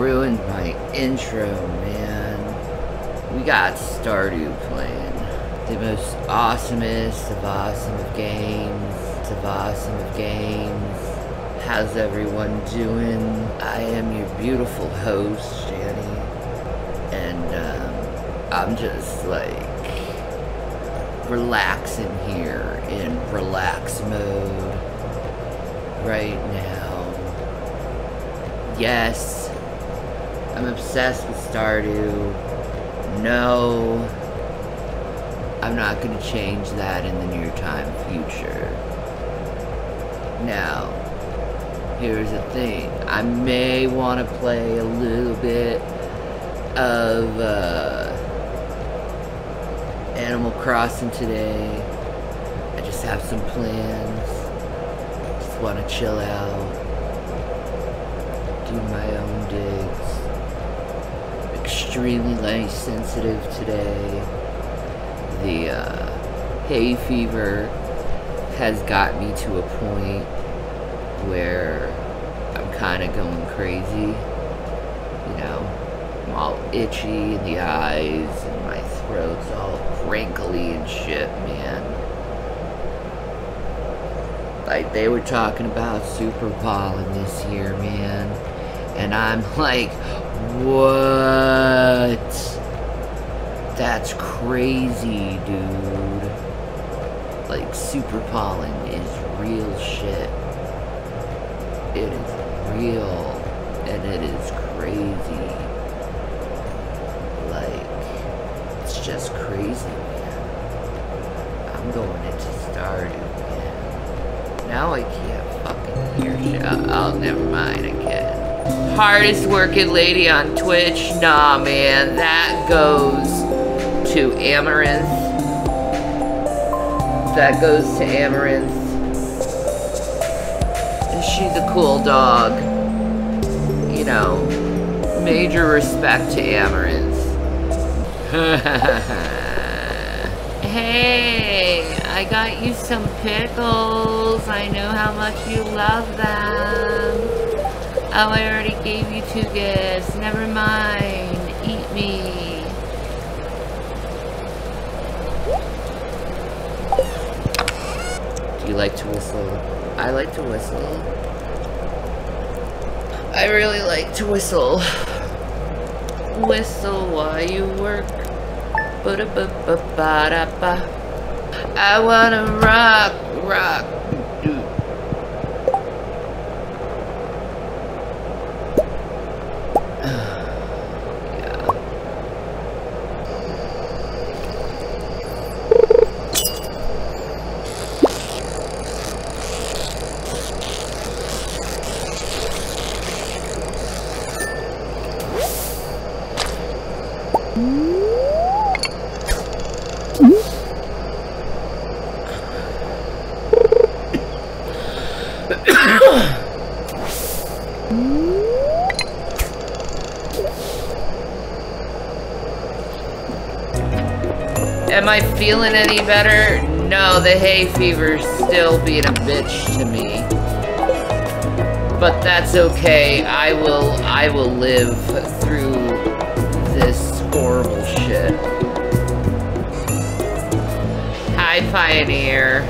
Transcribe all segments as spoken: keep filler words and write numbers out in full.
ruined my intro, man. We got Stardew playing. The most awesomest of awesome of games. Of awesome of games. How's everyone doing? I am your beautiful host, Shanny. And um, I'm just like relaxing here in relax mode right now. Yes, I'm obsessed with Stardew. No, I'm not going to change that in the near time future. Now, here's the thing. I may want to play a little bit of uh, Animal Crossing today. I just have some plans. Just want to chill out. Do my own digs. Extremely light sensitive today. The uh, hay fever has got me to a point where I'm kind of going crazy. You know, I'm all itchy in the eyes and my throat's all wrinkly and shit, man. Like, they were talking about super pollen this year, man. And I'm like, what? That's crazy, dude. Like, super pollen is real shit. It is real, and it is crazy. Like, it's just crazy, man. I'm going into Stardew, man. Now I can't fucking hear shit. Oh, never mind, I can't. Hardest working lady on Twitch? Nah, man, that goes to Amaranth. That goes to Amaranth. And she's a cool dog. You know, major respect to Amaranth. Hey, I got you some pickles. I know how much you love them. Oh, I already gave you two gifts. Never mind. Eat me. You like to whistle? I like to whistle. I really like to whistle. Whistle while you work. Ba-da-ba-ba-ba-da-ba. I wanna rock, rock. Am I feeling any better? No, the hay fever's still being a bitch to me. But that's okay. I will I will live through this horrible shit. Hi, Pioneer.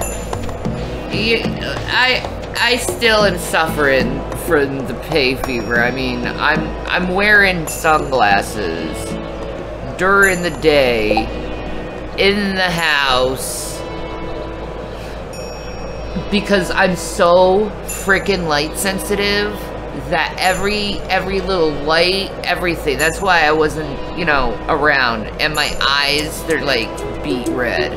You, I I still am suffering from the hay fever. I mean, I'm I'm wearing sunglasses during the day. In the house because I'm so freaking light sensitive that every every little light, everything. That's why I wasn't, you know, around. And my eyes, they're like beet red,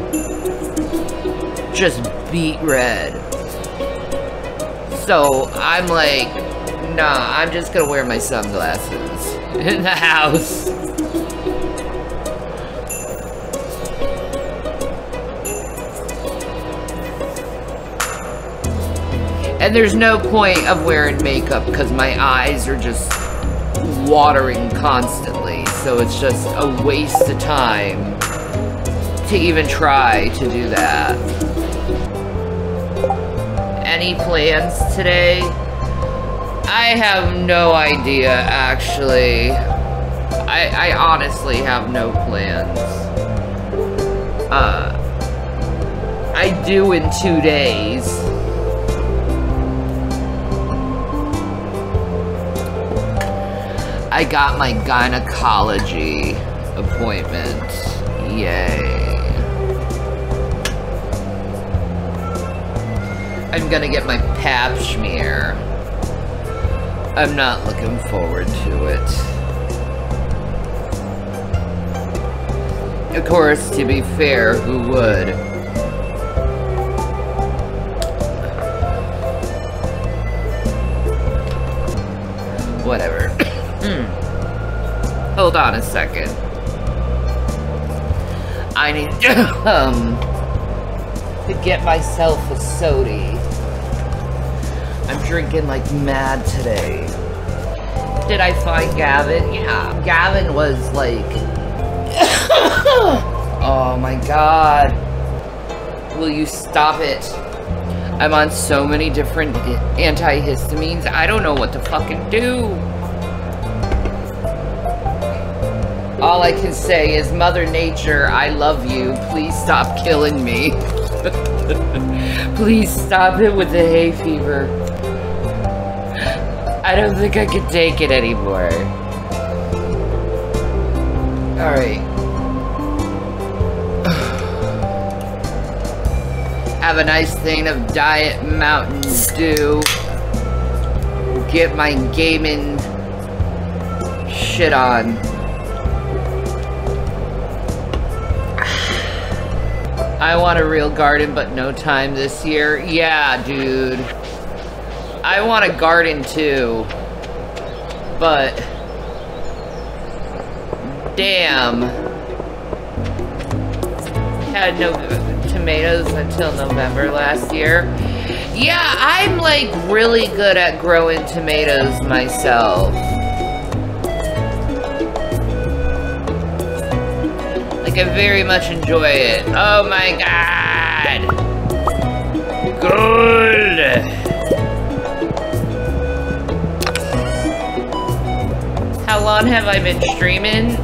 just beet red. So I'm like, nah, I'm just gonna wear my sunglasses in the house. And there's no point of wearing makeup because my eyes are just watering constantly. So it's just a waste of time to even try to do that. Any plans today? I have no idea, actually. I, I honestly have no plans. Uh, I do in two days. I got my gynecology appointment. Yay. I'm gonna get my pap smear. I'm not looking forward to it. Of course, to be fair, who would? Whatever. Hold on a second. I need um, to get myself a sody. I'm drinking like mad today. Did I find Gavin? Yeah, Gavin was like... Oh my god. Will you stop it? I'm on so many different antihistamines. I don't know what to fucking do. All I can say is, Mother Nature, I love you. Please stop killing me. Please stop it with the hay fever. I don't think I can take it anymore. Alright. Have a nice thing of Diet Mountain Dew. Get my gaming shit on. I want a real garden, but no time this year. Yeah, dude. I want a garden too, but damn, had no tomatoes until November last year. Yeah, I'm like really good at growing tomatoes myself. Like I very much enjoy it. Oh my god! Good! How long have I been streaming?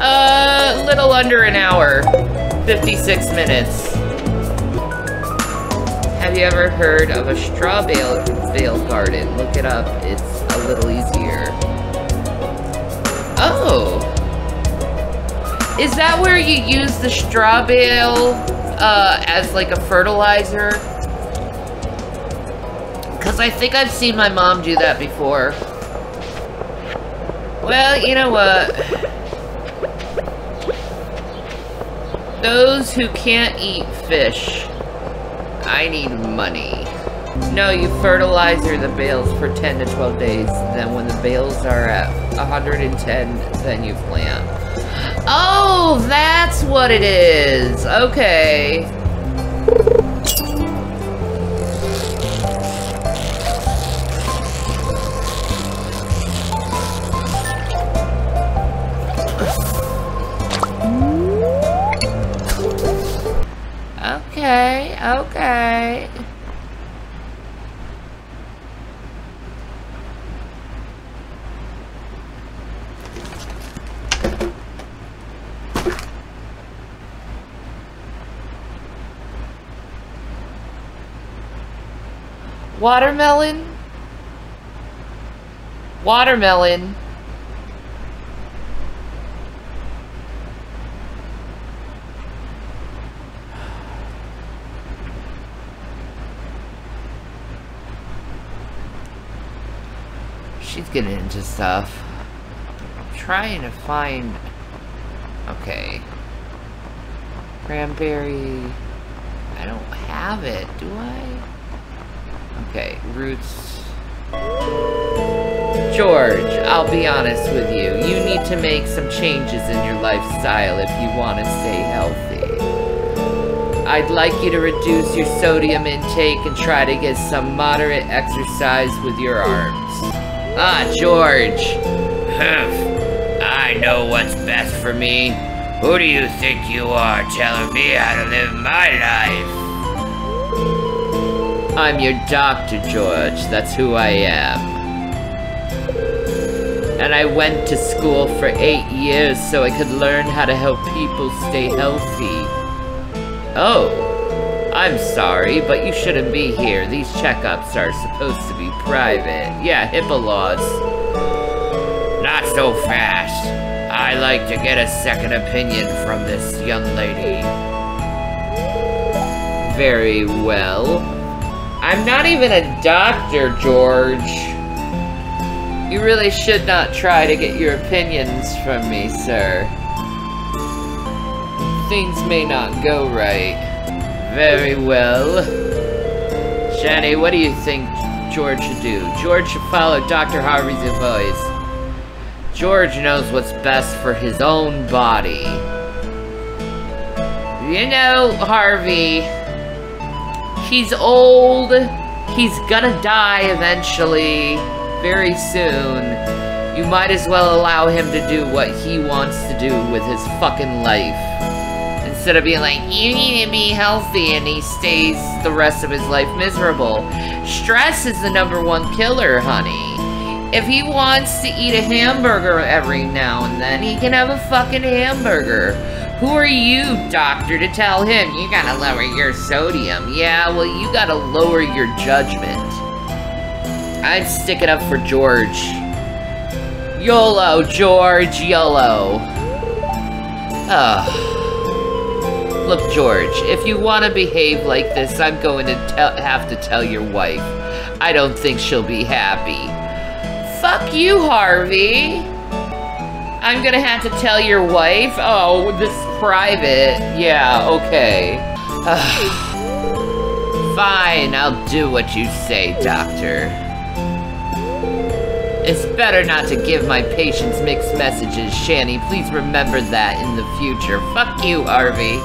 Uh, a little under an hour. fifty-six minutes. Have you ever heard of a straw bale, bale garden? Look it up. It's a little easier. Oh! Is that where you use the straw bale uh, as like a fertilizer? Because I think I've seen my mom do that before. Well, you know what? Those who can't eat fish, I need money. No, you fertilize the bales for ten to twelve days. Then when the bales are at one hundred ten, then you plant. Oh, that's what it is. Okay. Okay, okay. Watermelon? Watermelon. She's getting into stuff. I'm trying to find... Okay. Cranberry... I don't have it, do I? Okay, roots... George, I'll be honest with you. You need to make some changes in your lifestyle if you want to stay healthy. I'd like you to reduce your sodium intake and try to get some moderate exercise with your arms. Ah, George. Humph. I know what's best for me. Who do you think you are telling me how to live my life? I'm your doctor, George. That's who I am. And I went to school for eight years so I could learn how to help people stay healthy. Oh, I'm sorry, but you shouldn't be here. These checkups are supposed to be private. Yeah, HIPAA laws. Not so fast. I like to get a second opinion from this young lady. Very well. I'm not even a doctor, George. You really should not try to get your opinions from me, sir. Things may not go right. Very well. Shanny, what do you think George should do? George should follow Doctor Harvey's advice. George knows what's best for his own body. You know, Harvey, he's old. He's gonna die eventually. Very soon. You might as well allow him to do what he wants to do with his fucking life. Instead of being like, you need to be healthy, and he stays the rest of his life miserable. Stress is the number one killer, honey. If he wants to eat a hamburger every now and then, he can have a fucking hamburger. Who are you, doctor, to tell him, you gotta lower your sodium? Yeah, well, you gotta lower your judgment. I'd stick it up for George. YOLO, George, YOLO. Ugh. Look, George, if you want to behave like this, I'm going to have to tell your wife. I don't think she'll be happy. Fuck you, Harvey. I'm gonna have to tell your wife? Oh, this is private. Yeah, okay. Ugh. Fine, I'll do what you say, doctor. It's better not to give my patients mixed messages, Shanny. Please remember that in the future. Fuck you, Harvey.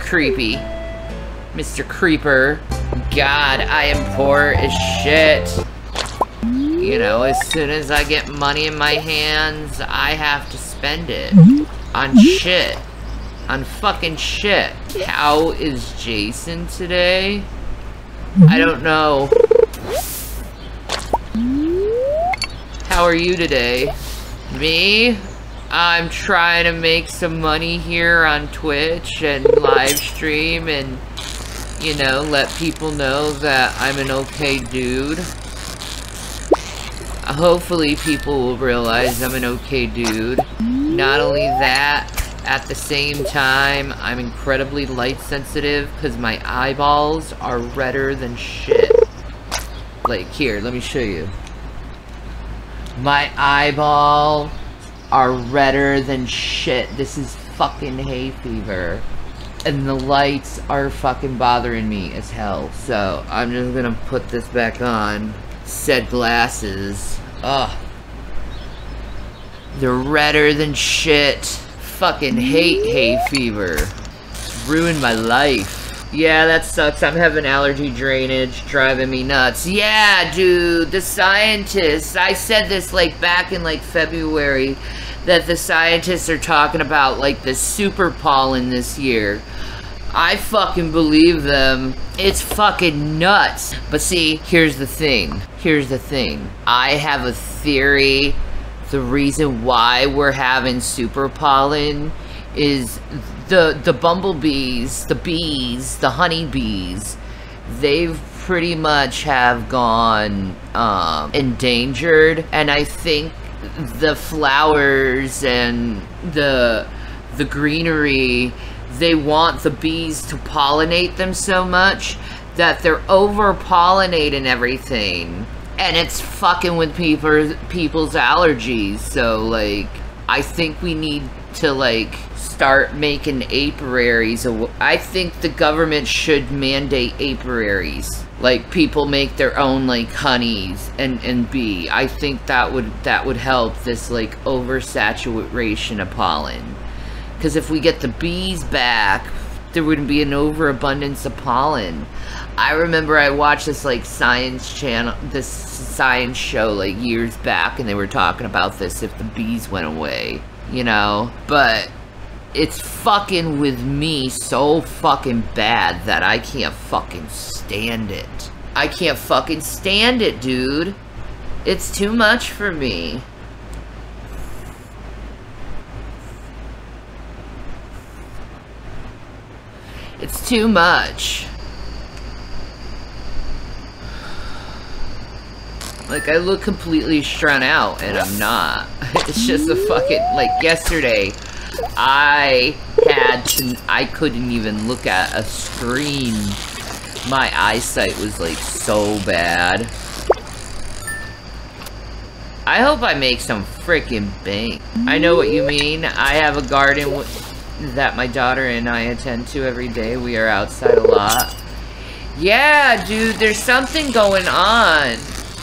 Creepy. Mister Creeper. God, I am poor as shit. You know, as soon as I get money in my hands, I have to spend it. On shit. On fucking shit. How is Jason today? I don't know. How are you today? Me? I'm trying to make some money here on Twitch and live stream and, you know, let people know that I'm an okay dude. Hopefully people will realize I'm an okay dude. Not only that, at the same time, I'm incredibly light sensitive because my eyeballs are redder than shit. Like, here, let me show you. My eyeballs are redder than shit. This is fucking hay fever. And the lights are fucking bothering me as hell. So I'm just gonna put this back on. Said glasses. Ugh. They're redder than shit. Fucking hate hay fever. It's ruined my life. Yeah, that sucks. I'm having allergy drainage, driving me nuts. Yeah, dude, the scientists, I said this like back in like February, that the scientists are talking about like the super pollen this year. I fucking believe them. It's fucking nuts. But see, here's the thing. Here's the thing. I have a theory. The reason why we're having super pollen is the the bumblebees, the bees, the honeybees, they've pretty much have gone um, endangered, and I think the flowers and the the greenery, they want the bees to pollinate them so much that they're over pollinating everything, and it's fucking with people people's allergies. So like, I think we need to like start making apiaries. I think the government should mandate apiaries. Like, people make their own like honeys and and bee. I think that would that would help this like oversaturation of pollen. Because if we get the bees back, there wouldn't be an overabundance of pollen. I remember I watched this like science channel, this science show like years back, and they were talking about this if the bees went away, you know, but. It's fucking with me so fucking bad that I can't fucking stand it. I can't fucking stand it, dude. It's too much for me. It's too much. Like, I look completely strung out, and I'm not. It's just a fucking, like, yesterday, I had to, I couldn't even look at a screen. My eyesight was, like, so bad. I hope I make some freaking bank. I know what you mean. I have a garden w that my daughter and I attend to every day. We are outside a lot. Yeah, dude, there's something going on.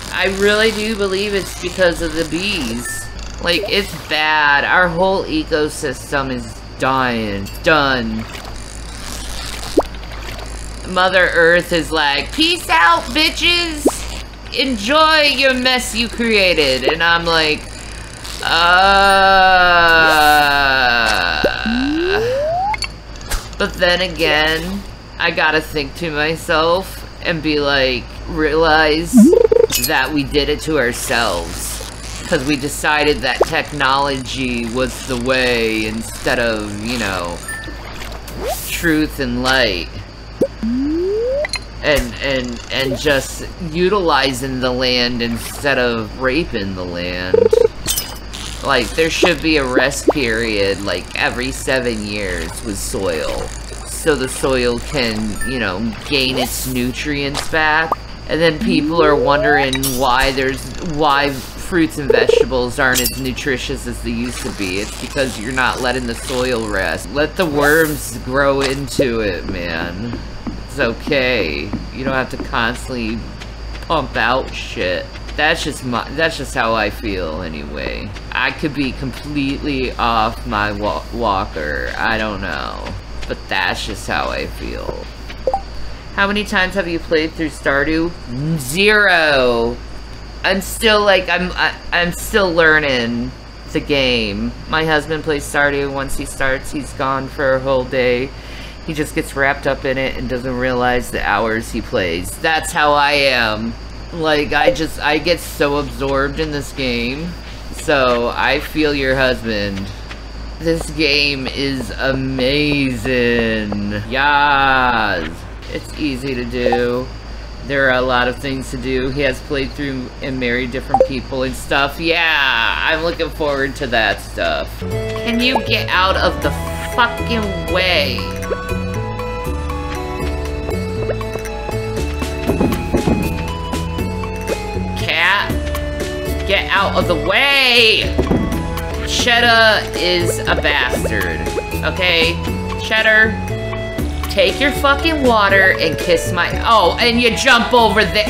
I really do believe it's because of the bees. Like, it's bad. Our whole ecosystem is dying. Done. Mother Earth is like, peace out, bitches! Enjoy your mess you created. And I'm like, uh... But then again, I gotta think to myself and be like, realize that we did it to ourselves. Because we decided that technology was the way instead of, you know, truth and light. And, and, and just utilizing the land instead of raping the land. Like, there should be a rest period, like, every seven years with soil. So the soil can, you know, gain its nutrients back. And then people are wondering why there's, why fruits and vegetables aren't as nutritious as they used to be. It's because you're not letting the soil rest. Let the worms grow into it, man. Okay, you don't have to constantly pump out shit. That's just my that's just how I feel anyway. I could be completely off my wa walker, I don't know, but that's just how I feel. How many times have you played through Stardew? Zero. I'm still like I'm I, I'm still learning the game. My husband plays Stardew. Once he starts, he's gone for a whole day. He just gets wrapped up in it and doesn't realize the hours he plays. That's how I am. Like, I just, I get so absorbed in this game. So, I feel your husband. This game is amazing. Yas. It's easy to do. There are a lot of things to do. He has played through and married different people and stuff. Yeah, I'm looking forward to that stuff. Can you get out of the fucking way? Get out of the way! Cheddar is a bastard. Okay? Cheddar, take your fucking water and kiss my- Oh, and you jump over the-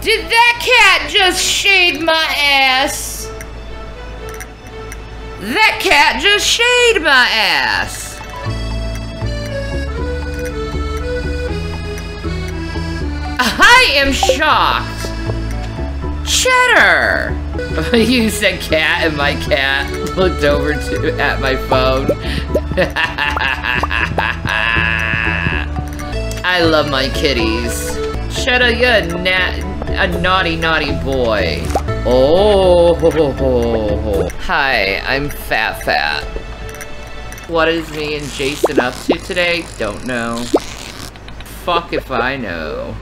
Did that cat just shade my ass? That cat just shade my ass! I am shocked! Cheddar! You said cat and my cat looked over to at my phone. I love my kitties. Cheddar, you're a, na a naughty, naughty boy. Oh, ho, ho, ho, ho. Hi, I'm Fat Fat. What is me and Jason up to today? Don't know. Fuck if I know.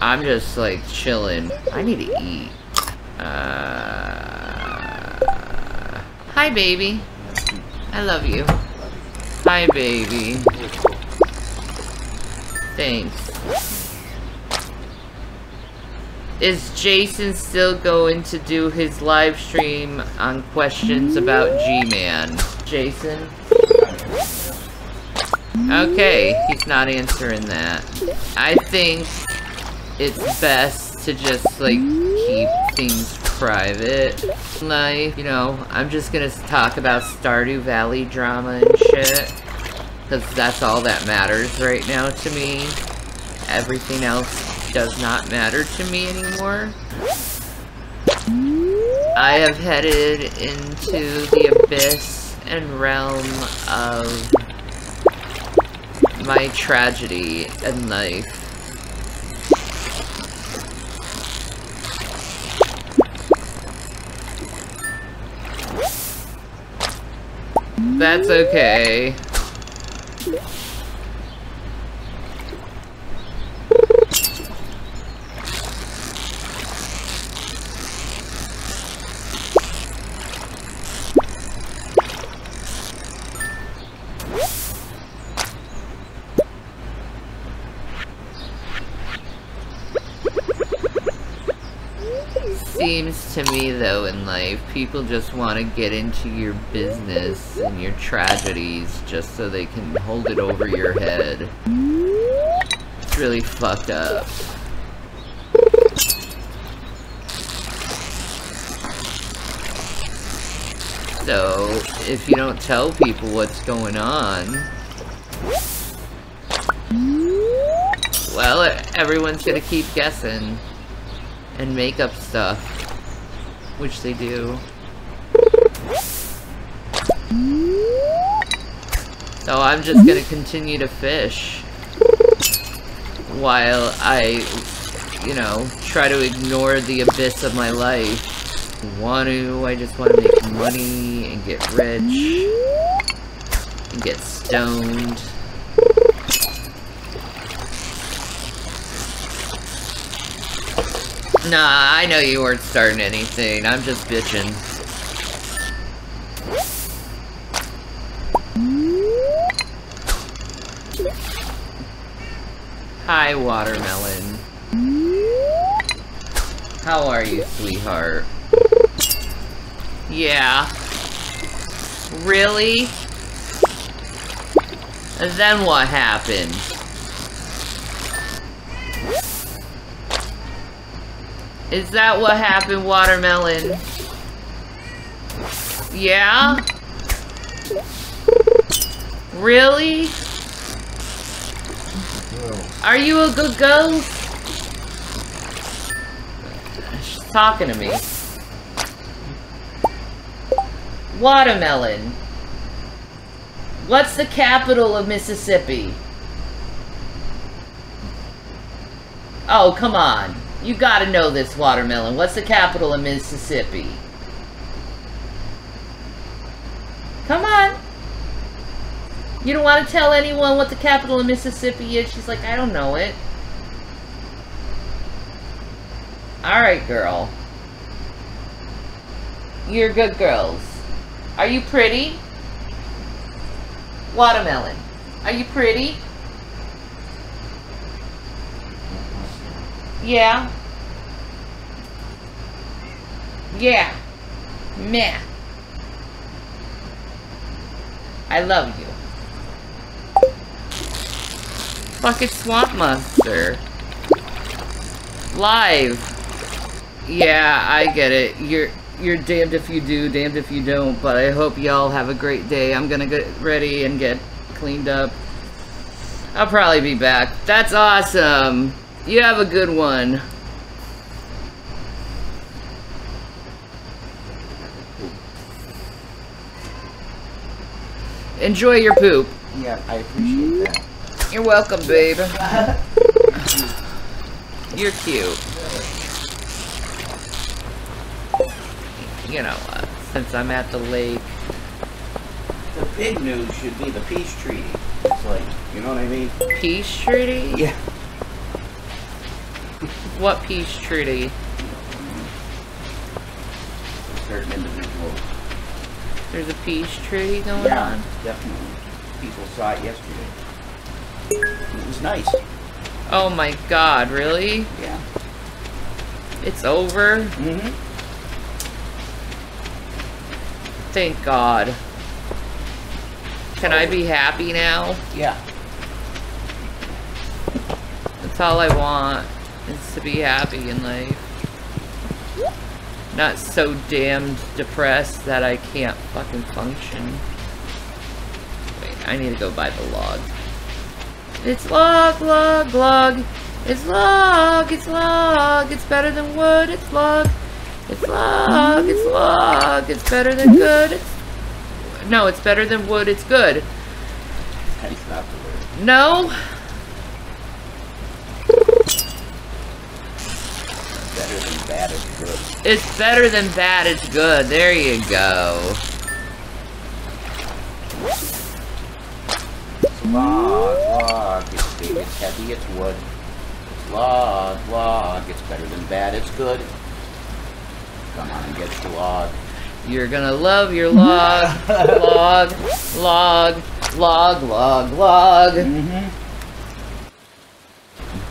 I'm just like chilling. I need to eat. Uh... Hi, baby. I love you. Hi, baby. Thanks. Is Jason still going to do his live stream on questions about G-Man? Jason? Okay, he's not answering that. I think it's best to just, like, keep things private. Like, you know, I'm just gonna talk about Stardew Valley drama and shit. Because that's all that matters right now to me. Everything else does not matter to me anymore. I have headed into the abyss and realm of my tragedy in life. That's okay. Seems to me though in life, people just want to get into your business and your tragedies just so they can hold it over your head. It's really fucked up. So, if you don't tell people what's going on, well, everyone's gonna keep guessing. And make up stuff, which they do. So I'm just gonna continue to fish while I, you know, try to ignore the abyss of my life. I want to, I just want to make money and get rich and get stoned. Nah, I know you weren't starting anything. I'm just bitching. Hi, watermelon. How are you, sweetheart? Yeah. Really? And then what happened? Is that what happened, watermelon? Yeah? Really? Are you a good ghost? She's talking to me. Watermelon. What's the capital of Mississippi? Oh, come on. You gotta know this, watermelon. What's the capital of Mississippi? Come on! You don't want to tell anyone what the capital of Mississippi is? She's like, I don't know it. Alright, girl. You're good girls. Are you pretty? Watermelon. Are you pretty? Yeah. Yeah. Meh. I love you. Fucking swamp monster. Live. Yeah, I get it. You're you're damned if you do, damned if you don't, but I hope y'all have a great day. I'm gonna get ready and get cleaned up. I'll probably be back. That's awesome. You have a good one. Enjoy your poop. Yeah, I appreciate that. You're welcome, babe. You're cute. You know what? Uh, since I'm at the lake. The big news should be the peace treaty. It's like, you know what I mean? Peace treaty? Yeah. What peace treaty? Certain individual. There's a peace treaty going yeah, on? Definitely. People saw it yesterday. It was nice. Oh my god, really? Yeah. It's over? Mm-hmm. Thank God. Can oh. I be happy now? Yeah. That's all I want. Is to be happy in life. Not so damned depressed that I can't fucking function. Wait, I need to go buy the log. It's log, log, log. It's log, it's log. It's better than wood, it's log. It's log, it's log. It's better than good, it's... No, it's better than wood, it's good. That's not the word. No? Bad is good. It's better than bad is good. There you go. It's log, log, it's big, it's heavy, it's wood. It's log, log, it's better than bad, it's good. Come on and get your log. You're gonna love your log, log, log, log, log, log. Mm-hmm.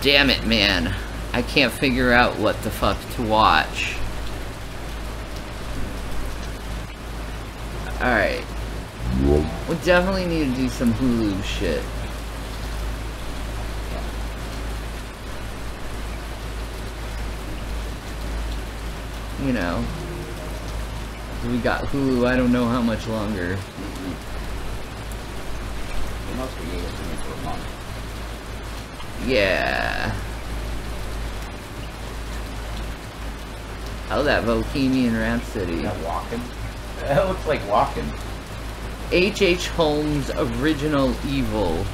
Damn it, man. I can't figure out what the fuck to watch. Alright. We definitely need to do some Hulu shit. You know. We got Hulu, I don't know how much longer. Mm-hmm. It must be eight for a month. Yeah. Oh, that Bohemian Rhapsody. That Walken? That looks like Walken. H H Holmes' Original Evil.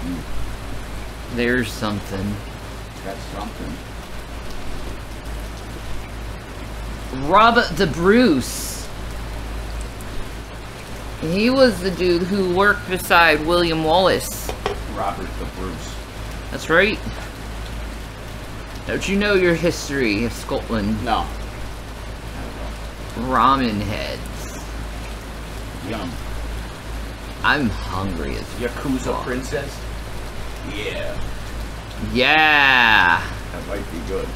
Mm. There's something. That's something. Robert the Bruce. He was the dude who worked beside William Wallace. Robert the Bruce. That's right. Don't you know your history of Scotland? No. Ramen heads. Yum. I'm hungry as Yakuza fuck. Princess? Yeah. Yeah. That might be good.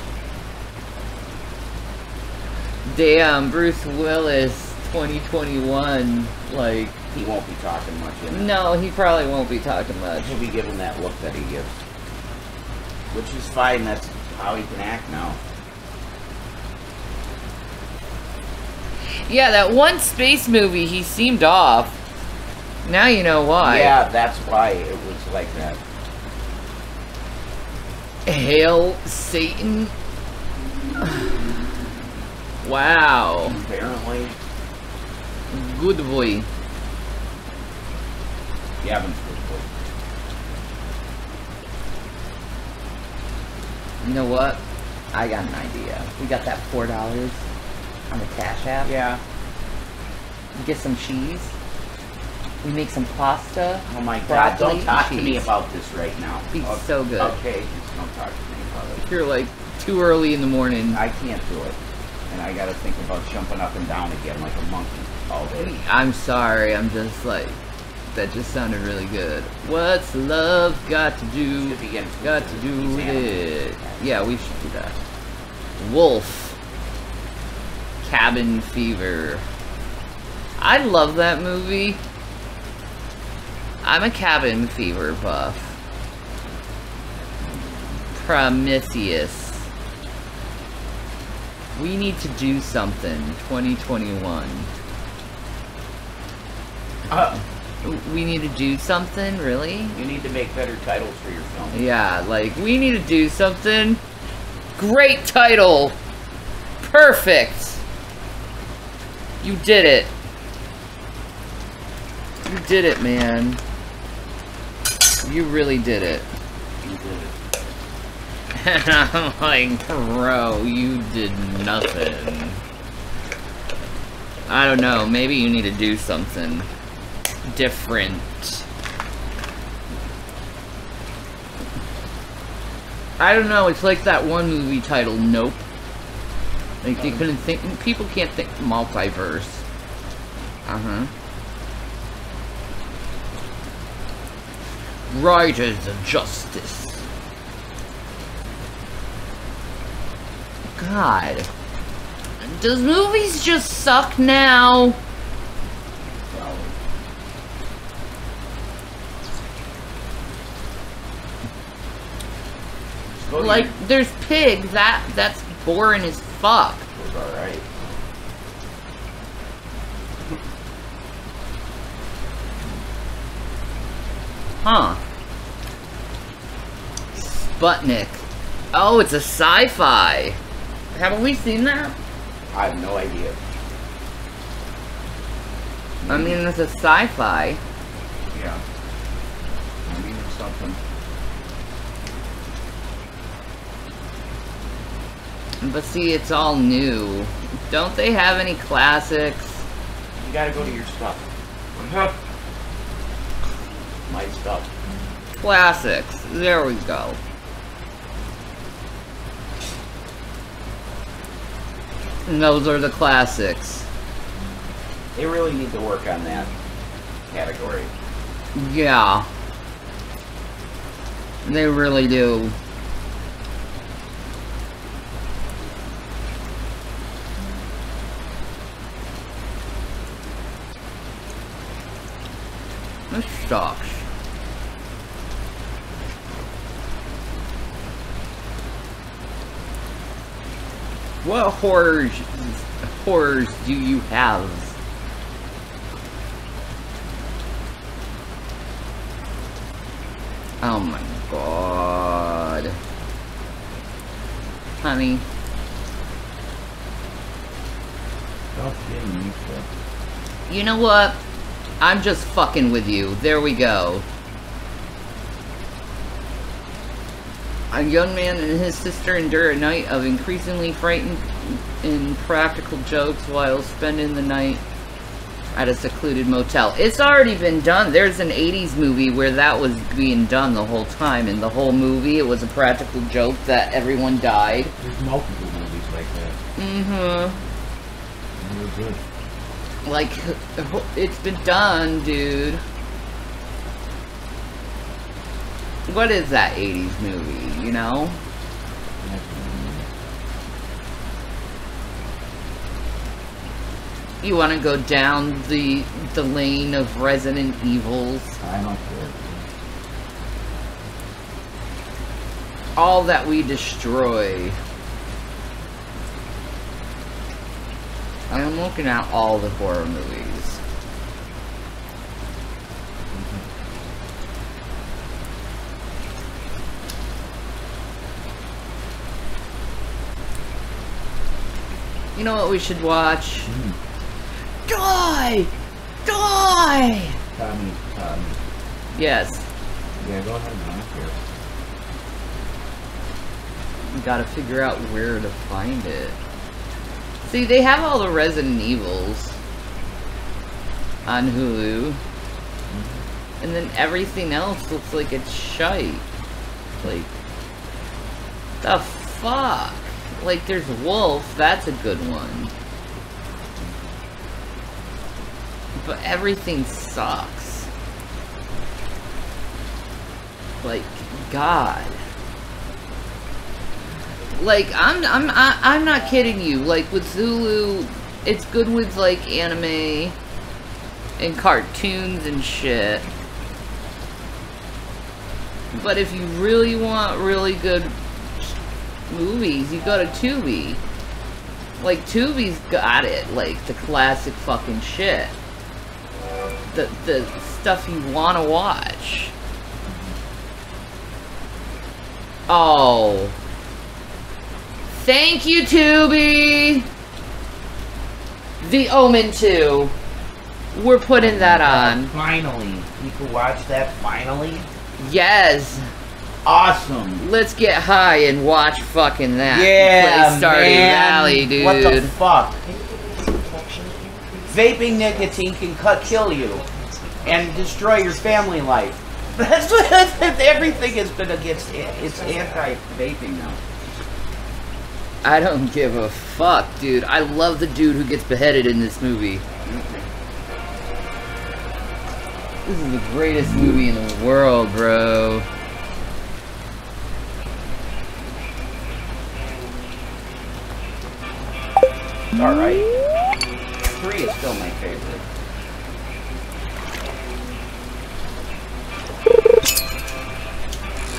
Damn, Bruce Willis, twenty twenty-one, like... He won't be talking much, you know? No, he probably won't be talking much. He'll be giving that look that he gives. Which is fine, that's how he can act now. Yeah, that one space movie, he seemed off. Now you know why. Yeah, that's why it was like that. Hail Satan. Wow. Apparently. Good boy. Gavin's good boy. You know what? I got an idea. We got that four dollars on the Cash App. Yeah. We get some cheese. We make some pasta. Oh my god, don't talk to me about this right now. It's okay. So good. Okay, just don't talk to me about it. You're like too early in the morning. I can't do it. And I gotta think about jumping up and down again like a monkey all day. I'm sorry, I'm just like, that just sounded really good. What's love got to do? Got to do with it. Yeah, we should do that. Wolf. Cabin Fever. I love that movie. I'm a Cabin Fever buff. Prometheus. We need to do something. twenty twenty-one. Uh, we need to do something, really? You need to make better titles for your film. Yeah, like, we need to do something. Great title! Perfect! You did it. You did it, man. You really did it. You did it. And I'm like, bro, you did nothing. I don't know, maybe you need to do something different. I don't know, it's like that one movie title, Nope. Like, um, they couldn't think, people can't think multiverse. Uh-huh. Riders of Justice. God. Does movies just suck now? Well. Slowly. Like, there's Pig. That, that's boring as fuck. It was alright. Huh. Sputnik. Oh, it's a sci-fi. Haven't we seen that? I have no idea. Maybe. I mean, it's a sci-fi. Yeah. I mean, it's something. But see, it's all new. Don't they have any classics? You gotta go to your stuff. My stuff. Classics. There we go. And those are the classics. They really need to work on that category. Yeah. They really do. This sucks. What horrors, horrors do you have? Oh my god. Honey. Stop being useful. You know what? I'm just fucking with you. There we go. A young man and his sister endure a night of increasingly frightening and practical jokes while spending the night at a secluded motel. It's already been done. There's an eighties movie where that was being done the whole time, and the whole movie it was a practical joke that everyone died. There's multiple movies like that. Mm-hmm. And they're good. Like, it's been done, dude. What is that eighties movie, you know? You want to go down the the lane of Resident Evils? I don't care. All that we destroy. I'm looking at all the horror movies. You know what we should watch? Mm-hmm. Die! Die! Tommy, Tommy. Yes. Yeah, go ahead and ask her. We gotta figure out where to find it. See, they have all the Resident Evils on Hulu. Mm-hmm. And then everything else looks like it's shite. Like, the fuck? Like, there's Wolf, that's a good one. But everything sucks. Like, God. Like, I'm, I'm, I'm not kidding you. Like, with Hulu, it's good with, like, anime and cartoons and shit. But if you really want really good movies, you go to Tubi. Like, Tubi's got it. Like, the classic fucking shit. The, the stuff you want to watch. Oh... Thank you, Tubi! The Omen two. We're putting that on. Finally. You can watch that finally? Yes. Awesome. Let's get high and watch fucking that. Yeah, play Stardew Valley, dude. What the fuck? Vaping nicotine can cut, kill you and destroy your family life. That's what everything has been against. It's anti-vaping now. I don't give a fuck, dude. I love the dude who gets beheaded in this movie. This is the greatest movie in the world, bro. It's alright. Three is still my favorite.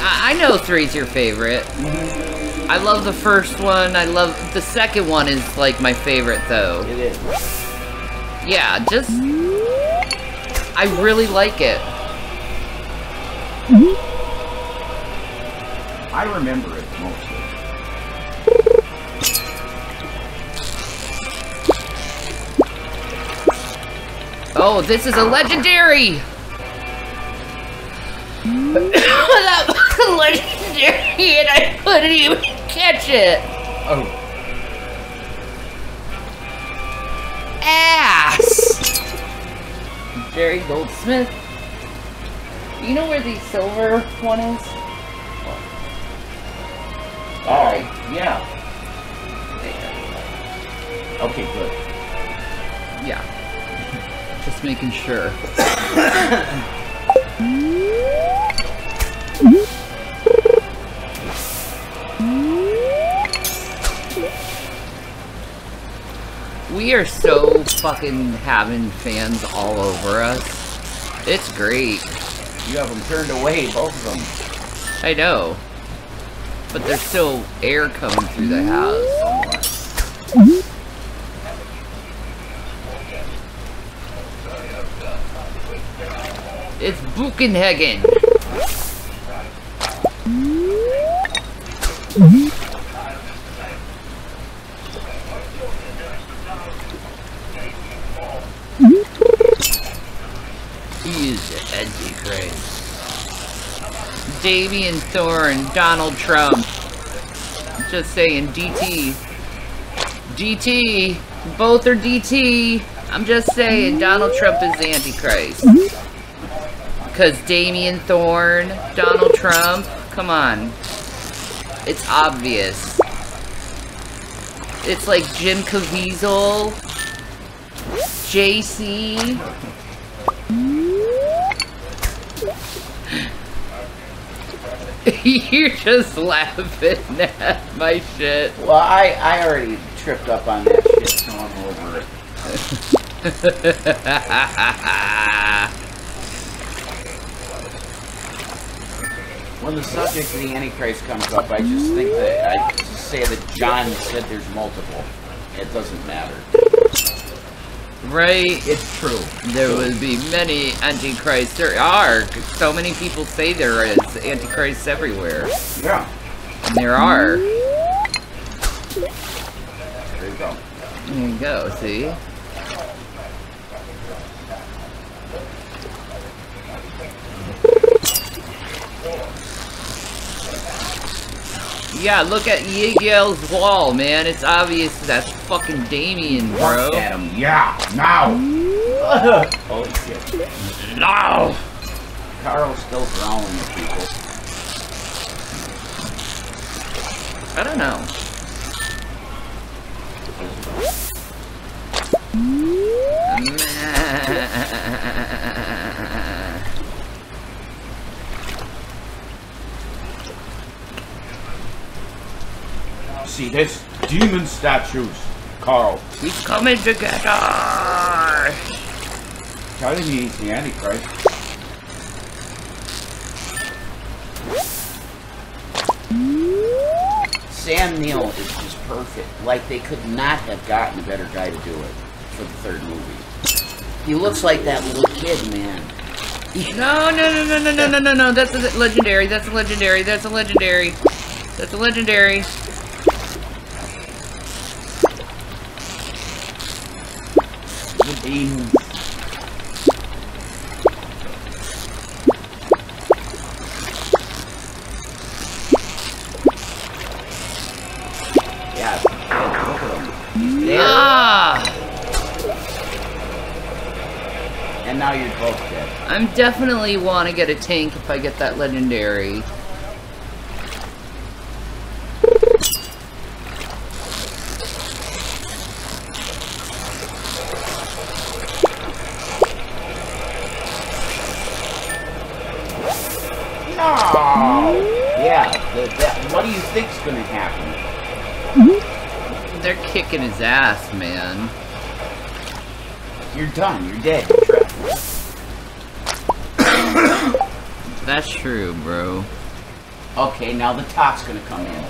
I know three's your favorite. I love the first one. I love the second one is like my favorite though. It is. Yeah, just I really like it. I remember it mostly. Oh, this is a legendary. That was legendary and I couldn't even catch it. Oh. Ass! Jerry Goldsmith. You know where the silver one is? Oh, right. Yeah. There. Okay, good. Yeah. Just making sure. We are so fucking having fans all over us. It's great. You have them turned away, both of them. I know. But there's still air coming through the house. It's Buchenhagen! He is the edgy craze. Damian Thorne, Donald Trump. Just saying, D T. D T! Both are D T! I'm just saying, Donald Trump is the Antichrist. Because Damian Thorne, Donald Trump, come on. It's obvious. It's like Jim Caviezel, J C. You're just laughing at my shit. Well, I, I already tripped up on that shit, so I'm over it. When the subject of the Antichrist comes up, I just think that, I just say that John said there's multiple. It doesn't matter. Right? It's true. There would be many Antichrists. There are. So many people say there is Antichrists everywhere. Yeah. And there are. There you go. There you go, see? Yeah, look at Yigiel's wall, man. It's obvious that's fucking Damien, bro. Look at him. Yeah, now. Holy shit. No. Carl's still growling at people. I don't know. See this demon statues, Carl. He's coming together. Telling me he's the Antichrist. Sam Neill is just perfect. Like they could not have gotten a better guy to do it for the third movie. He looks like that little kid, man. No, no, no, no, no, no, no, no, no. That's a legendary. That's a legendary. That's a legendary. That's a legendary. Demons. Yeah. Ah. And now you're both dead. I'm definitely want to get a tank if I get that legendary. Kicking his ass, man. You're done. You're dead. That's true, bro. Okay, now the top's gonna come in.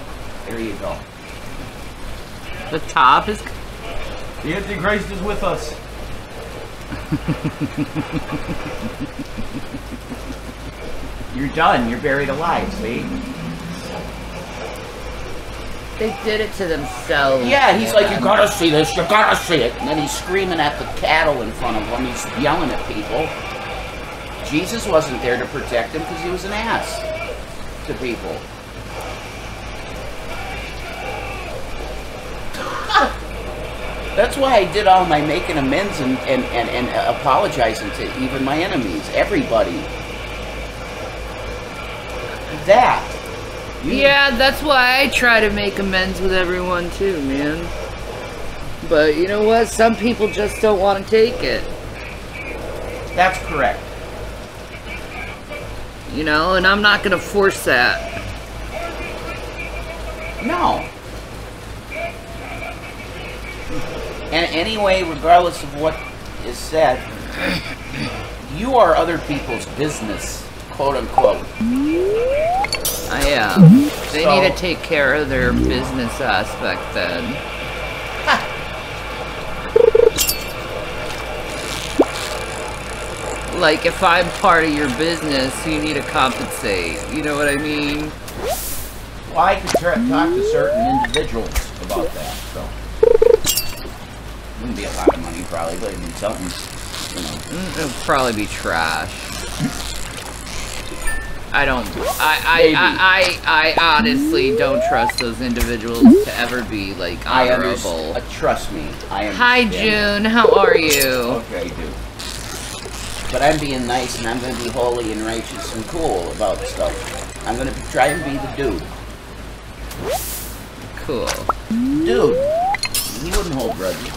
There you go. The top is... The Antichrist is with us. You're done. You're buried alive, see? They did it to themselves. Yeah, he's like, you gotta see this, you gotta see it. And then he's screaming at the cattle in front of him. He's yelling at people. Jesus wasn't there to protect him because he was an ass to people. That's why I did all my making amends and, and, and, and apologizing to even my enemies, everybody. That. You. Yeah, that's why I try to make amends with everyone too, man. But you know what? Some people just don't want to take it. That's correct. You know, and I'm not going to force that. No. And anyway, regardless of what is said, you are other people's business, quote unquote. I am. Um, they so, need to take care of their business aspect then. Ha. Like if I'm part of your business, you need to compensate. You know what I mean? Well, I can talk to certain individuals about that, so. Wouldn't be a lot of money, probably, but it'd be something, you know. It would probably be trash. I don't, I, I, I, I, I honestly don't trust those individuals to ever be, like, honorable. I uh, trust me, I am. Hi, June, how are you? Okay, dude. But I'm being nice, and I'm going to be holy and righteous and cool about stuff. I'm going to try and be the dude. Cool. Dude, he wouldn't hold grudges.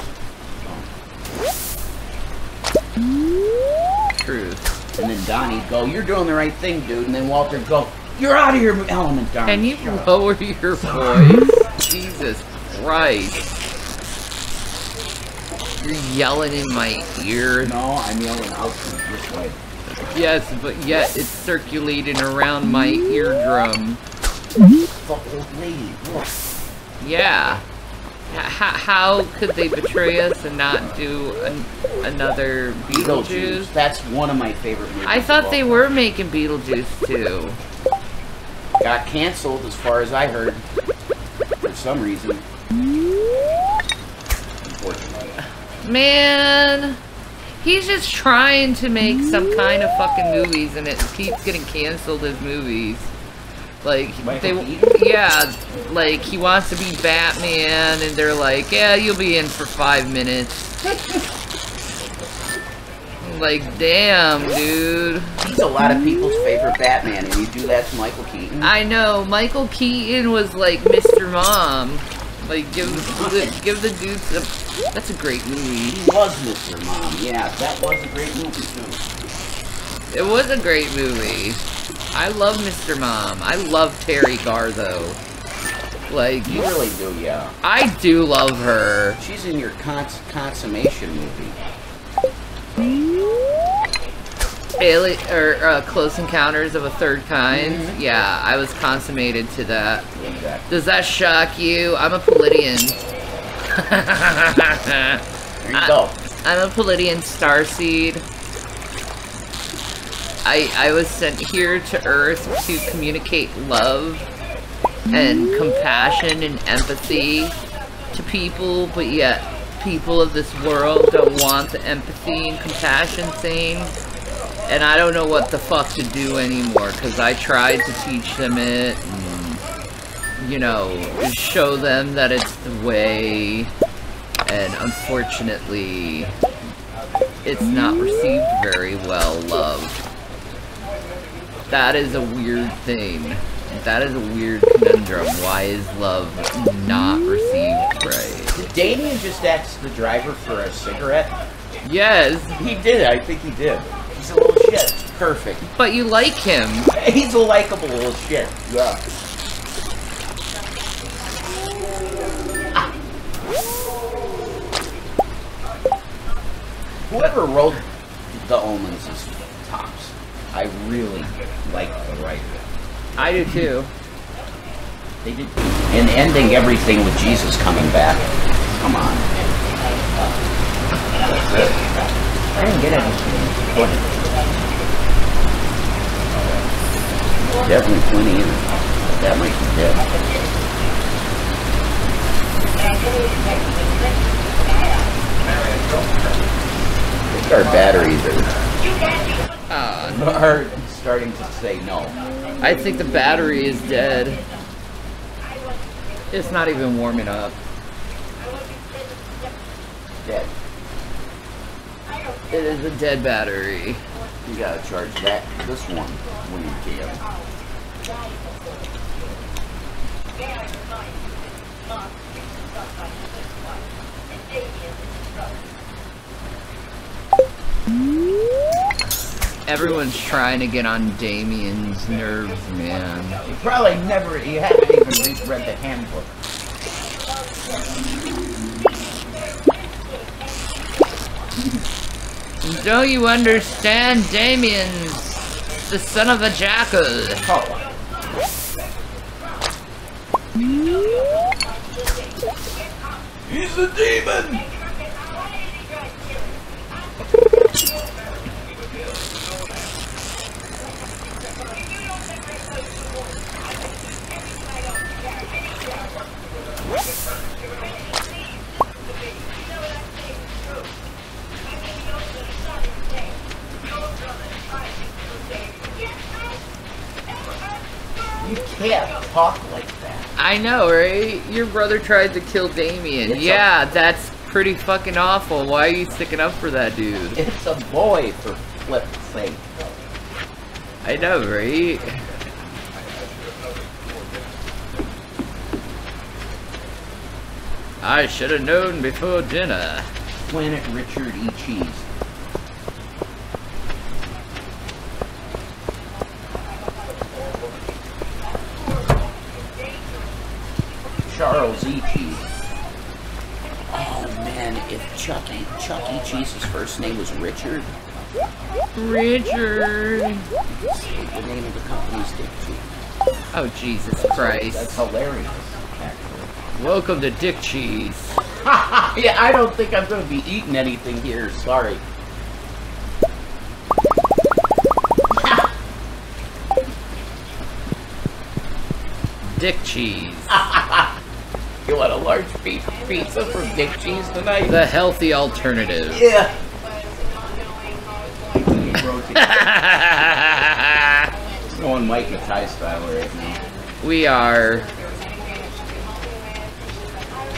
Oh. Truth. And then Donnie'd go, "You're doing the right thing, dude." And then Walter'd go, "You're out of your element, Donnie." Can you Shut lower up. your voice? Jesus Christ. You're yelling in my ear. No, I'm yelling out this way. Yes, but yet it's circulating around my eardrum. Yeah. How, how could they betray us and not do an, another Beetlejuice? That's one of my favorite movies. I thought they were making Beetlejuice too. Got canceled as far as I heard. For some reason. Unfortunately. Man. He's just trying to make some kind of fucking movies and it keeps getting canceled as movies. Like, Michael they, Keaton? yeah, like, he wants to be Batman, and they're like, yeah, you'll be in for five minutes. Like, damn, dude. He's a lot of people's favorite Batman, and you do that to Michael Keaton. I know, Michael Keaton was like Mister Mom. Like, give, the, give the dudes a... That's a great movie. He was Mister Mom, yeah, that was a great movie, too. It was a great movie. I love Mister Mom. I love Terry Gartho. Like, you really do, yeah. I do love her. She's in your cons consummation movie. Alien, or uh, Close Encounters of a Third Kind. Mm-hmm. Yeah, I was consummated to that. Exactly. Does that shock you? I'm a Palladian. There you I, go. I'm a Palladian starseed. I, I was sent here to Earth to communicate love and compassion and empathy to people, but yet people of this world don't want the empathy and compassion thing, and I don't know what the fuck to do anymore, because I tried to teach them it and, you know, show them that it's the way, and unfortunately, it's not received very well, love. That is a weird thing. That is a weird conundrum. Why is love not received right? Did Damian just ask the driver for a cigarette? Yes. He did. I think he did. He's a little shit. Perfect. But you like him. He's a likable little shit. Yeah. Ah. Whoever wrote The Omens is tops. I really like the writer. I do too. They did. And ending everything with Jesus coming back. Come on. I didn't get anything. Definitely twenty in it. That might be dead. Our batteries are. Uh, are starting to say no. I think the battery is dead. It's not even warming up. dead. It is a dead battery. You gotta charge that, this one, when you can. Everyone's trying to get on Damian's nerves, man. He probably never, he hasn't even read the handbook. Don't you understand, Damian's the son of a jackal? Oh. He's a demon! I know, right? Your brother tried to kill Damian. It's yeah, a, that's pretty fucking awful. Why are you sticking up for that dude? It's a boy, for flip's sake. I know, right? I should have known before dinner. Planet Richard E. Cheese. Chucky, Chuck E. Cheese's first name was Richard. Richard. The name of the company's Dick Cheese. Oh, Jesus that's Christ. A, that's hilarious, actually. Welcome to Dick Cheese. Yeah, I don't think I'm going to be eating anything here, sorry. Dick Cheese. You want a large pizza from Dick Cheese tonight? The healthy alternative. Yeah. It's going Mike Matai style right now. We are.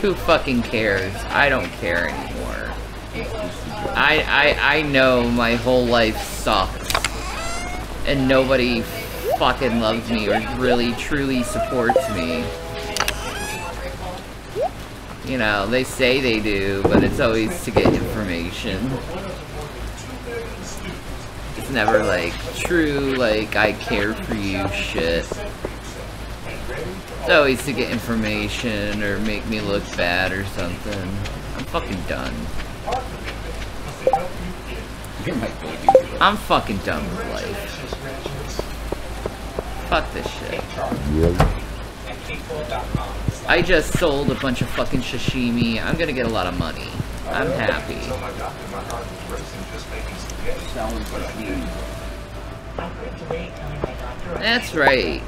Who fucking cares? I don't care anymore. I I I know my whole life sucks, and nobody fucking loves me or really truly supports me. You know, they say they do, but it's always to get information. It's never like true, like, I care for you shit. It's always to get information or make me look bad or something. I'm fucking done. I'm fucking done with life. Fuck this shit. I just sold a bunch of fucking sashimi. I'm gonna get a lot of money. I'm happy. That's right.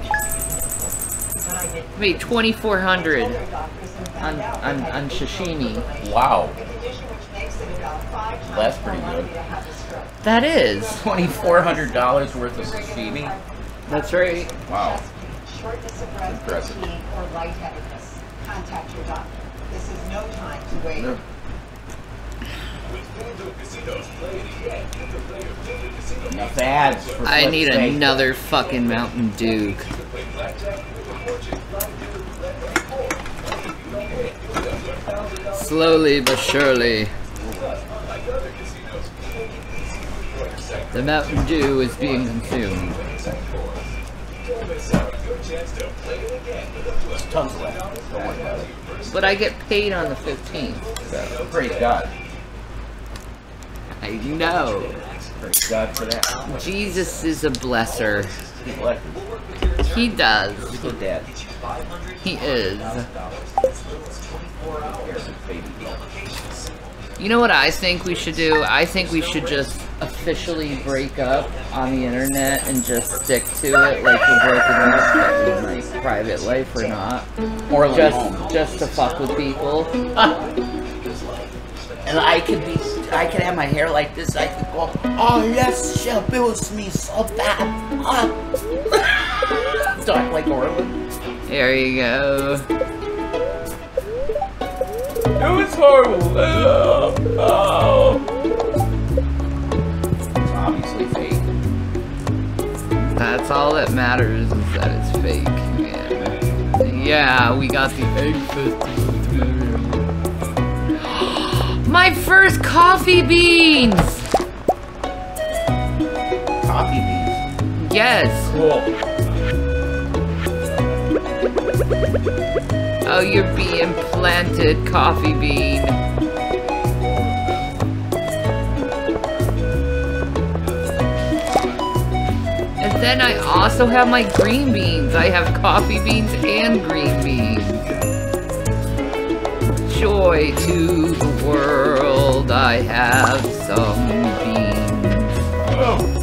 Made twenty-four hundred on, on, on sashimi. Wow. That's pretty good. That is. twenty-four hundred dollars worth of sashimi? That's right. Wow. Shortness of breath, fatigue, or lightheadedness. Contact your doctor. This is no time to wait. No. Enough ads for I need sake. Another fucking Mountain Dew. Slowly but surely. The Mountain Dew is being consumed. But I get paid on the fifteenth. So. Praise God. I know. Praise God for that. Jesus is a blesser. He does. He is. You know what I think we should do? I think we should just officially break up on the internet and just stick to it, like we're breaking up in my private life or not, or just just to fuck with people. And I could be, I could have my hair like this. I could go, oh yes, she abused me so bad. Oh. Talk like Orlin. There you go. It was horrible. Oh, oh. It's obviously fake. That's all that matters is that it's fake. Man. Yeah, we got the egg festival. My first coffee beans. Coffee beans. Yes. Cool. Oh, you're being planted, coffee bean. And then I also have my green beans. I have coffee beans and green beans. Joy to the world, I have some beans. Oh.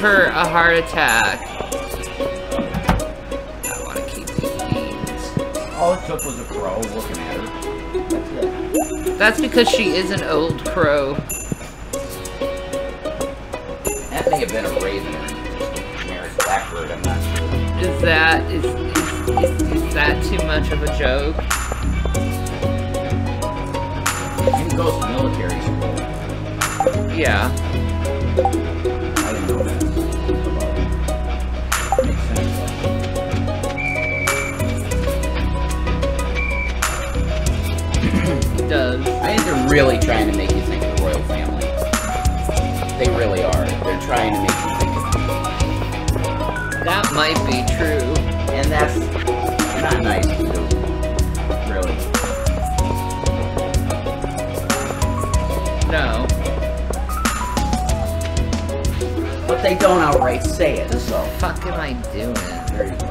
Her a heart attack. I want to keep these beans. All it took was a crow looking at her. That's it. That's because she is an old crow. That may have been a raven or just a married blackbird, I'm not sure. Is that is, is, is, is that too much of a joke? You can go to military school. Yeah. Really trying to make you think of the royal family. They really are. They're trying to make you think of them. That might be true. And that's not nice to do. Really. No. But they don't outright say it, so. What the fuck am I doing? There you go.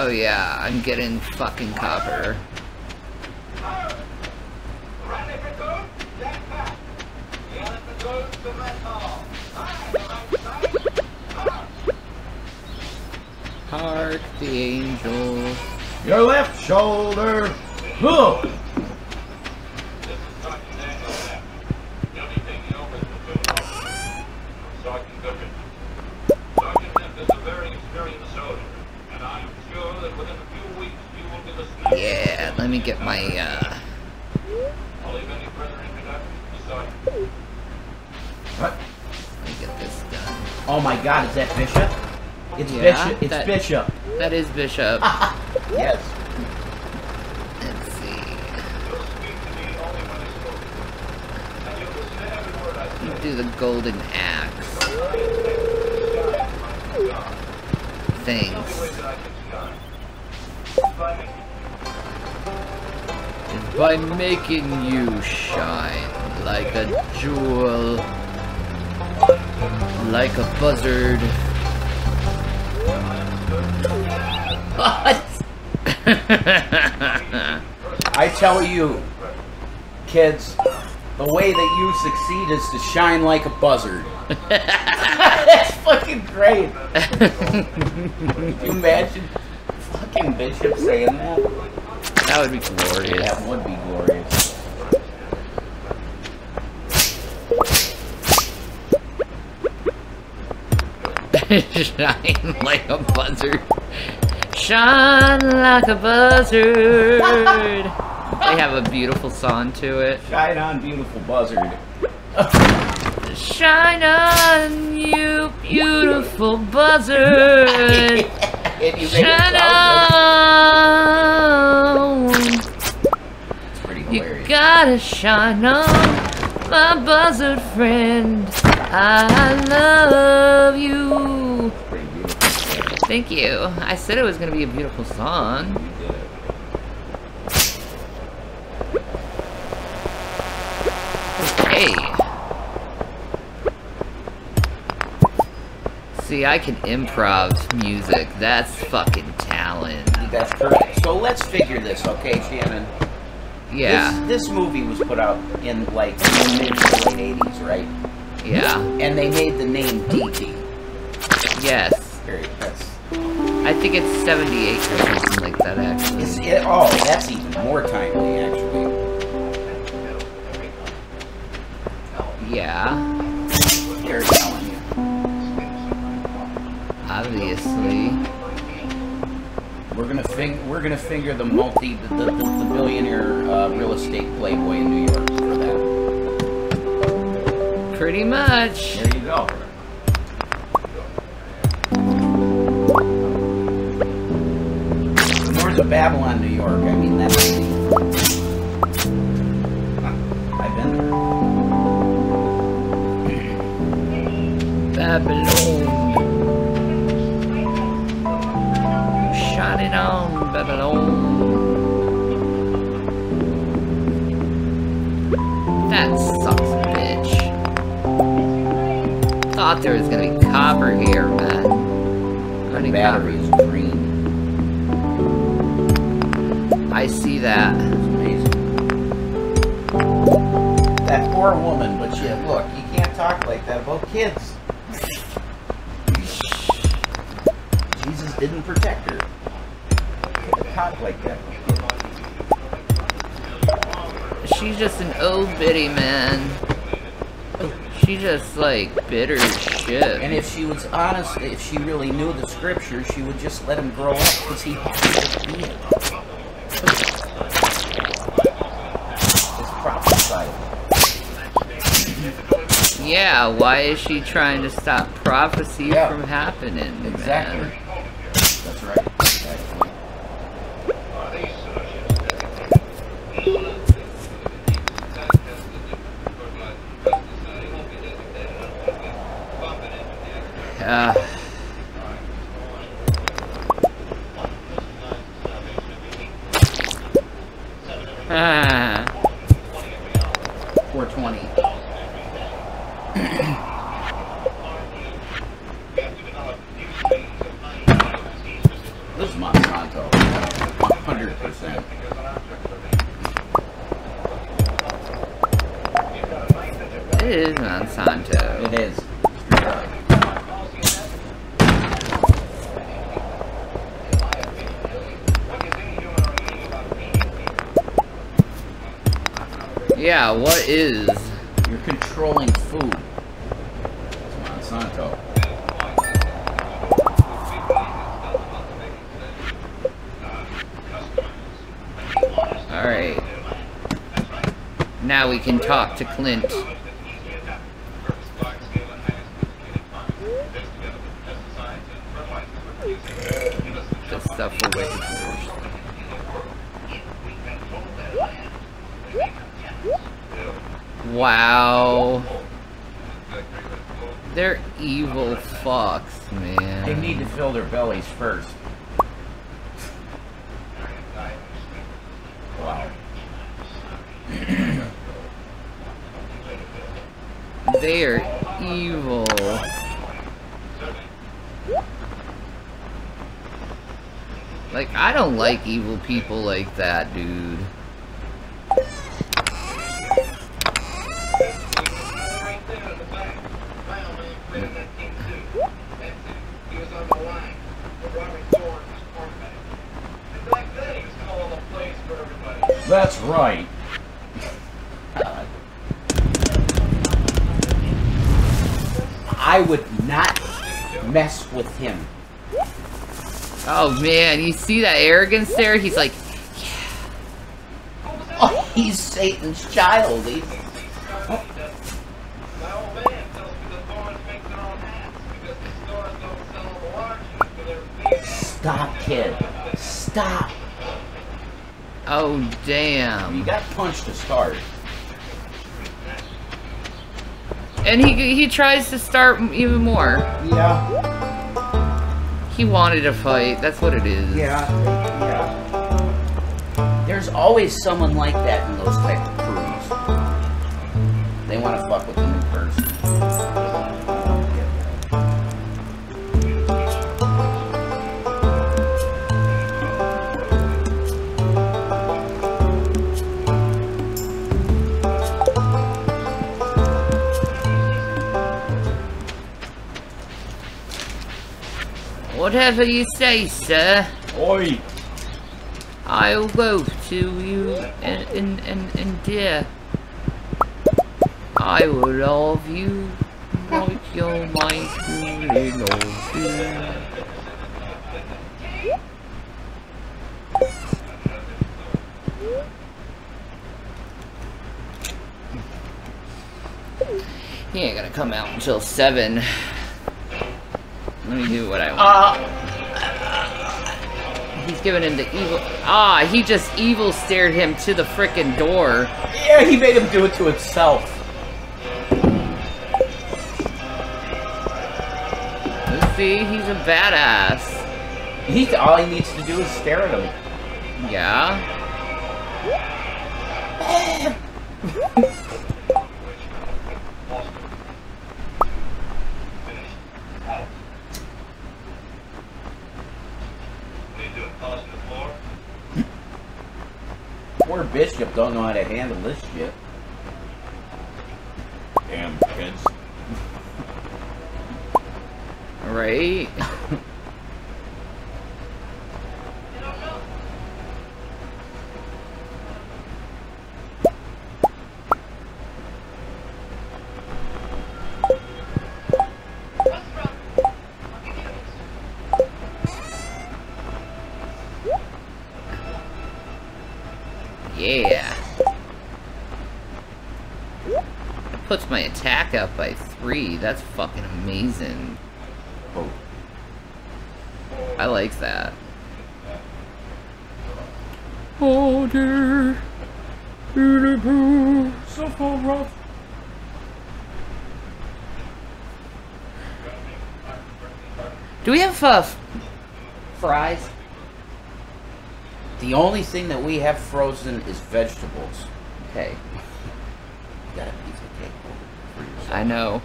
Oh yeah, I'm getting fucking copper. Hark the angels. Your left shoulder. Whoa. Get my uh what? Let me get this done. Oh my god, is that Bishop? It's yeah, Bishop. It's that, Bishop. That is Bishop. Yes. Let's see. Let's do the golden axe. Thanks. By making you shine like a jewel, like a buzzard. What? I tell you, kids, The way that you succeed is to shine like a buzzard. That's fucking great. Can you imagine fucking Bishop saying that? That would be glorious. That would be glorious. Shine like a buzzard. Shine like a buzzard. They have a beautiful song to it. Shine on, beautiful buzzard. Shine on, you beautiful buzzard. Shine on. It's pretty hilarious. You gotta shine on, my buzzard friend. I love you. Pretty beautiful. Thank you. I said it was gonna be a beautiful song. You did it. Okay. See, I can improv music. That's fucking talent. That's perfect. So let's figure this, okay, Shannon? Yeah. This, this movie was put out in like the mid to late eighties, right? Yeah. And they made the name D T. Yes. That's... I think it's seventy-eight or something like that, actually. Is it, oh, that's even more timely, actually. Yeah. They're telling you. Obviously. We're gonna fig we're gonna figure the multi the, the, the, the billionaire uh, real estate playboy in New York for that. Pretty much. There you go. North of Babylon, New York. I mean, that's... Huh. I've been there. Babylon. Shine it on, Babylon. That sucks, bitch. I thought there was gonna be copper here, man. The battery is green. I see that. It's amazing. That poor woman, but shit, look, you can't talk like that about kids. Jesus didn't protect her. You can't talk like that about kids. She's just an old bitty, man. She just, like, bitter as shit. And if she was honest, if she really knew the scripture, she would just let him grow up, because he had to be it. It's prophesied. Yeah, why is she trying to stop prophecy yeah. from happening, exactly. man? That's right. Exactly. Uh, ah. four twenty. This is Monsanto. one hundred percent. It is Monsanto. It is. Yeah, what is? You're controlling food. It's Monsanto. Alright. Now we can talk to Clint. This stuff will wait for us. Wow. They're evil fucks, man. They need to fill their bellies first. Wow. They are evil. Like, I don't like evil people like that, dude. right. God. I would not mess with him. Oh man, you see that arrogance there? He's like, yeah. Oh, he's Satan's child. He's... Oh. Stop, kid. Stop. Oh, damn. You got punched to start. And he he tries to start even more. Yeah. He wanted a fight. That's what it is. Yeah. Yeah. There's always someone like that in those type of crews. They want to fuck with the new person. Whatever you say, sir. Oi! I'll go to you and, and, and, and dear. I will love you like you're my truly love you. He ain't gonna come out until seven. Let me do what I want. Uh, He's giving him the evil... Ah, he just evil stared him to the frickin' door. Yeah, he made him do it to himself. Let's see, he's a badass. He, all he needs to do is stare at him. Yeah. Poor Bishop don't know how to handle this shit. Damn kids. Right? Puts my attack up by three. That's fucking amazing. Oh. I like that. Oh dear. Beautiful. So far rough. Do we have uh, fries? The only thing that we have frozen is vegetables. Okay. Got it. I know.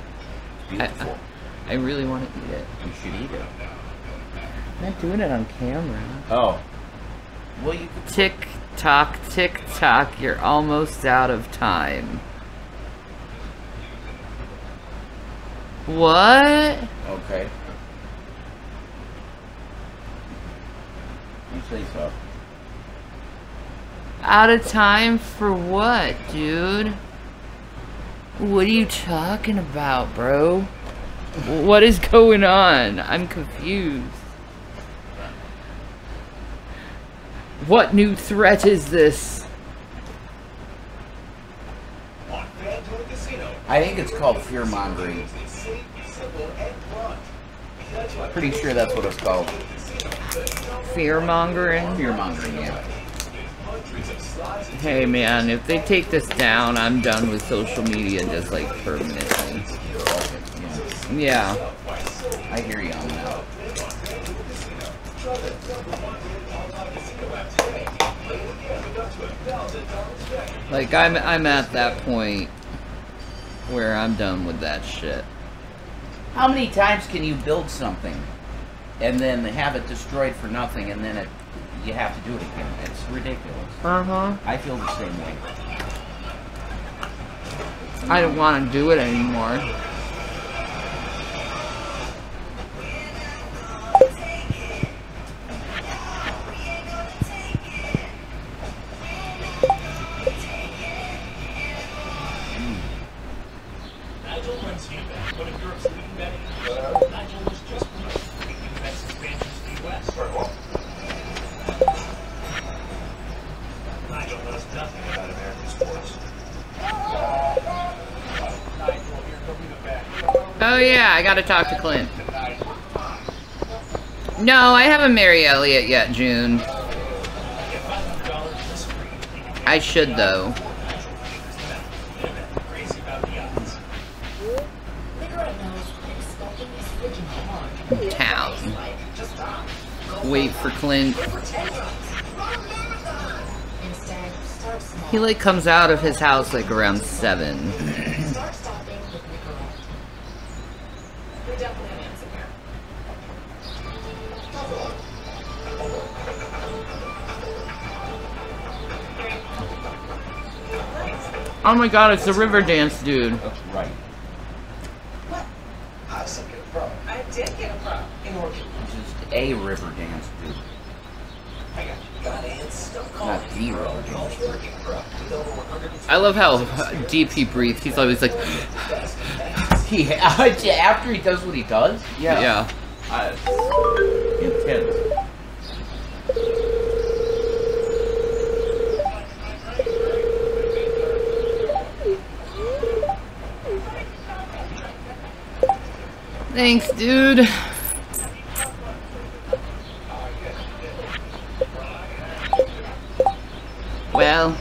I, I, I really want to eat it. You should eat it. I'm not doing it on camera. Oh. Well, you could... Tick tock, tick tock. You're almost out of time. What? Okay. You say so. Out of time for what, dude? What are you talking about, bro? What is going on? I'm confused. What new threat is this? I think it's called fear mongering. Pretty sure that's what it's called. Fear mongering? Fear mongering, yeah. Hey man, if they take this down, I'm done with social media just like permanently. Yeah. Yeah. I hear you on that. Like I'm I'm at that point where I'm done with that shit. How many times can you build something and then have it destroyed for nothing and then it you have to do it again? It's ridiculous. Uh-huh. I feel the same way. I don't want to do it anymore. Oh yeah, I gotta talk to Clint. No, I haven't married Elliot yet, June. I should, though. Town. Wait for Clint. He, like, comes out of his house, like, around seven. Oh my god, it's the river dance dude. That's right. What? I said get a pro. I did get a pro. In order to just a river dance dude. I got you. Got ants. Don't call Not the river dance dude. I love how deep he breathes. He's always like... he, after he does what he does? Yeah. Yeah. Uh, intense. Thanks, dude. Well,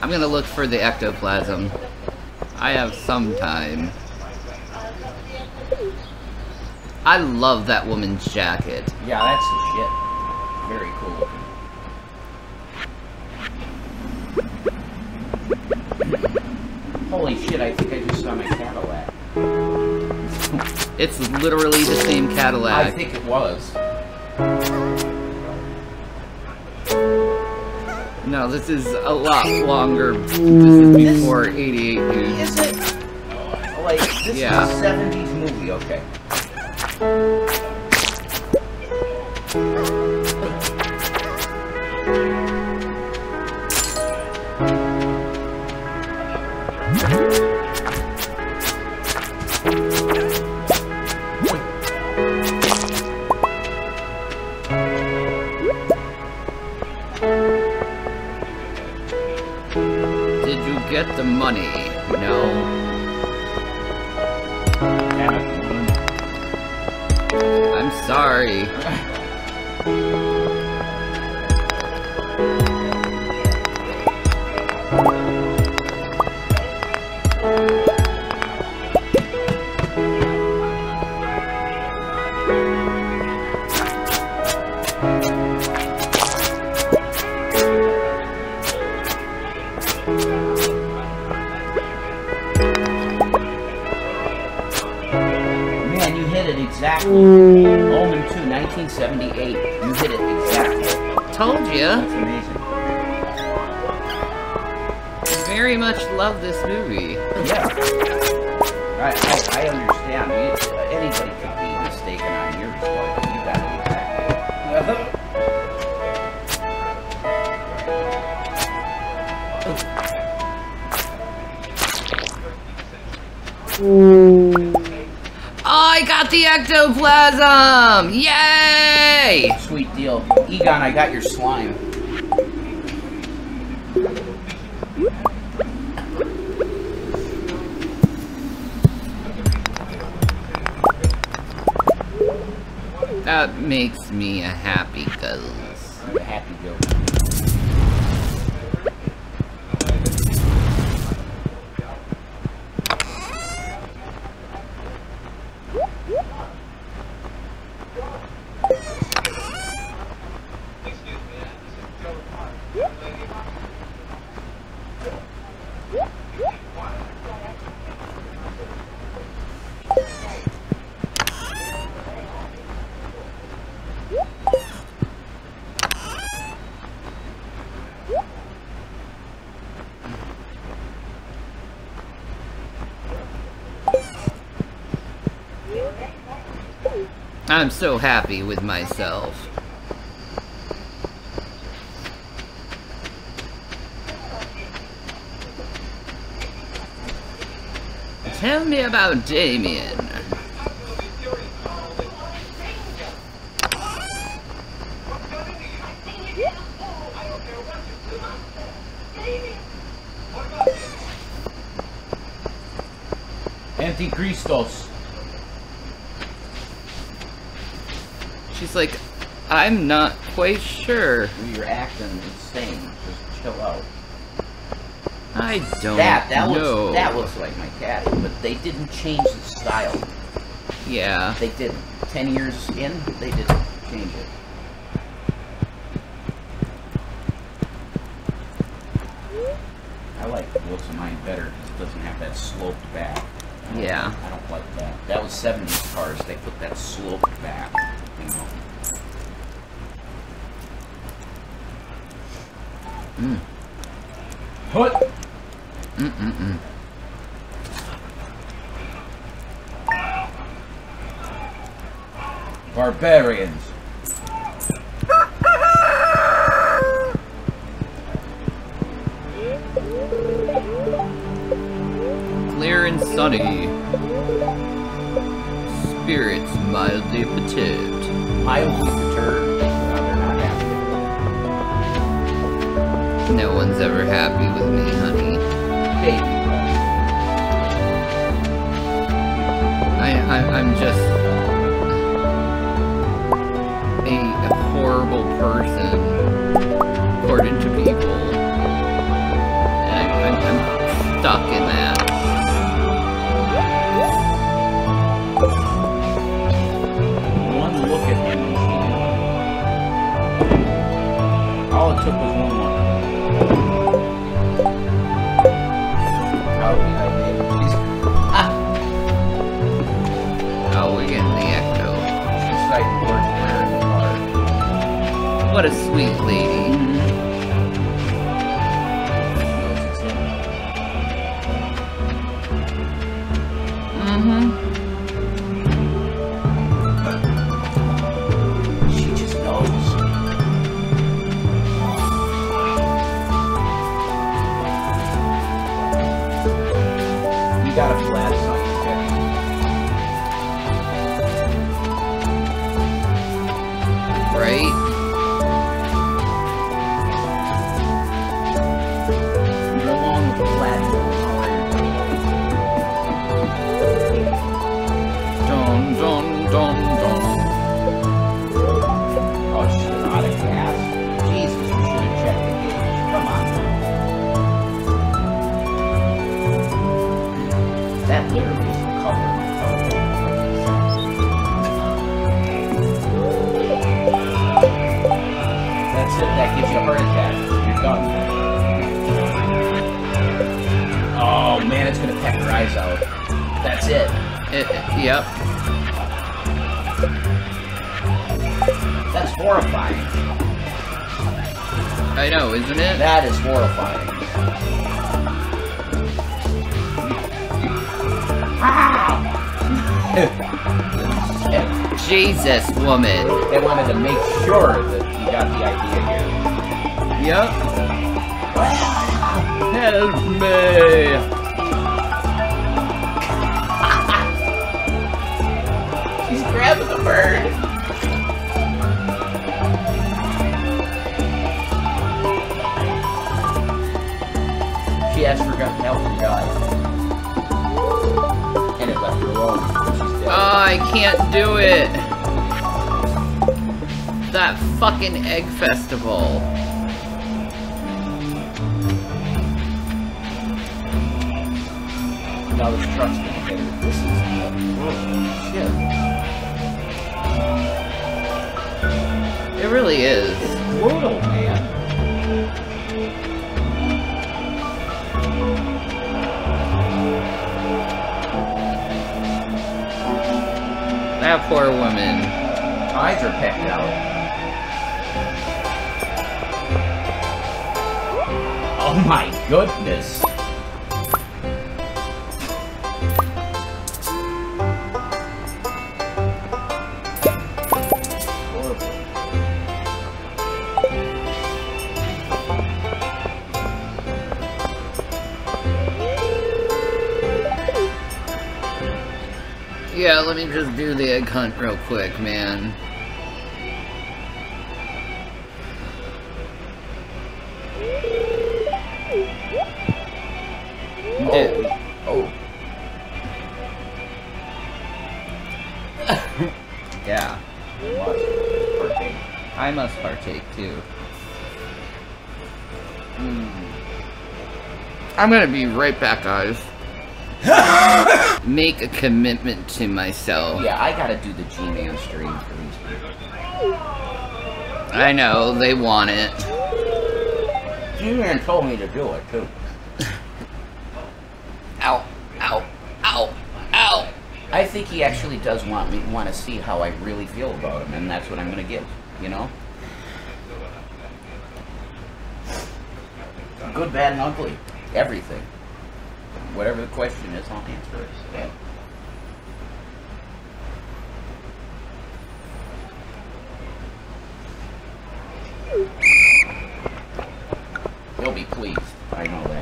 I'm gonna look for the ectoplasm. I have some time. I love that woman's jacket. Yeah, that's shit. Very cool. Holy shit, I think I just saw my Cadillac. It's literally the same Cadillac. I think it was. No, this is a lot longer. This is before eighty-eight, dude. Is it? Like, this yeah. is a seventies movie, okay. Ectoplasm! Yay! Sweet deal. Egon, I got your slime. That makes me a happy goose. A happy goose. I'm so happy with myself. Tell me about Damian. Antichristos. She's like, I'm not quite sure. You're acting insane. Just chill out. I don't that, that know. Looks, that looks like my cat, but they didn't change the style. Yeah. They didn't. Ten years in, they didn't change it. I like the looks of mine better because it doesn't have that sloped back. I yeah. I don't like that. That was seventies cars. They put that sloped back. You know. Mm. What? Mm-mm-mm. Barbarians. Clear and sunny. Spirits mildly perturbed. Mildly perturbed. No one's ever happy with me, honey. Baby. I, I, I'm just a, a horrible person, according to people. And I, I'm, I'm stuck in that. One look at him. All it took was one look. What a sweet lady. Mm-hmm. She just knows. You got a flat side, right? That gives you a heart attack. You're done. Oh man, it's gonna peck your eyes out. That's it. It, it yep. That's horrifying. I know, isn't it? That is horrifying. Ah! Jesus, woman. They wanted to make sure that you got the idea. Yep. Help me! She's grabbing the bird. She asked for help from God. And it left her alone. Oh, I can't do it. That fucking egg festival. Now this truck's gonna get it. This is brutal shit. It really is. It's brutal, man. That poor woman. Eyes are pecked out. Oh my goodness. Yeah, let me just do the egg hunt real quick, man. Dude. Oh. Oh. Yeah. You must partake. I must partake, too. Mm. I'm gonna be right back, guys. Make a commitment to myself. Yeah, I gotta do the G-Man stream for these people. I know, they want it. G-Man told me to do it, too. Ow, ow, ow, ow! I think he actually does want me want to see how I really feel about him, and that's what I'm gonna give, you know? Good, bad, and ugly. Everything. Whatever the question is, I'll answer it. Yeah. He'll be pleased. I know that.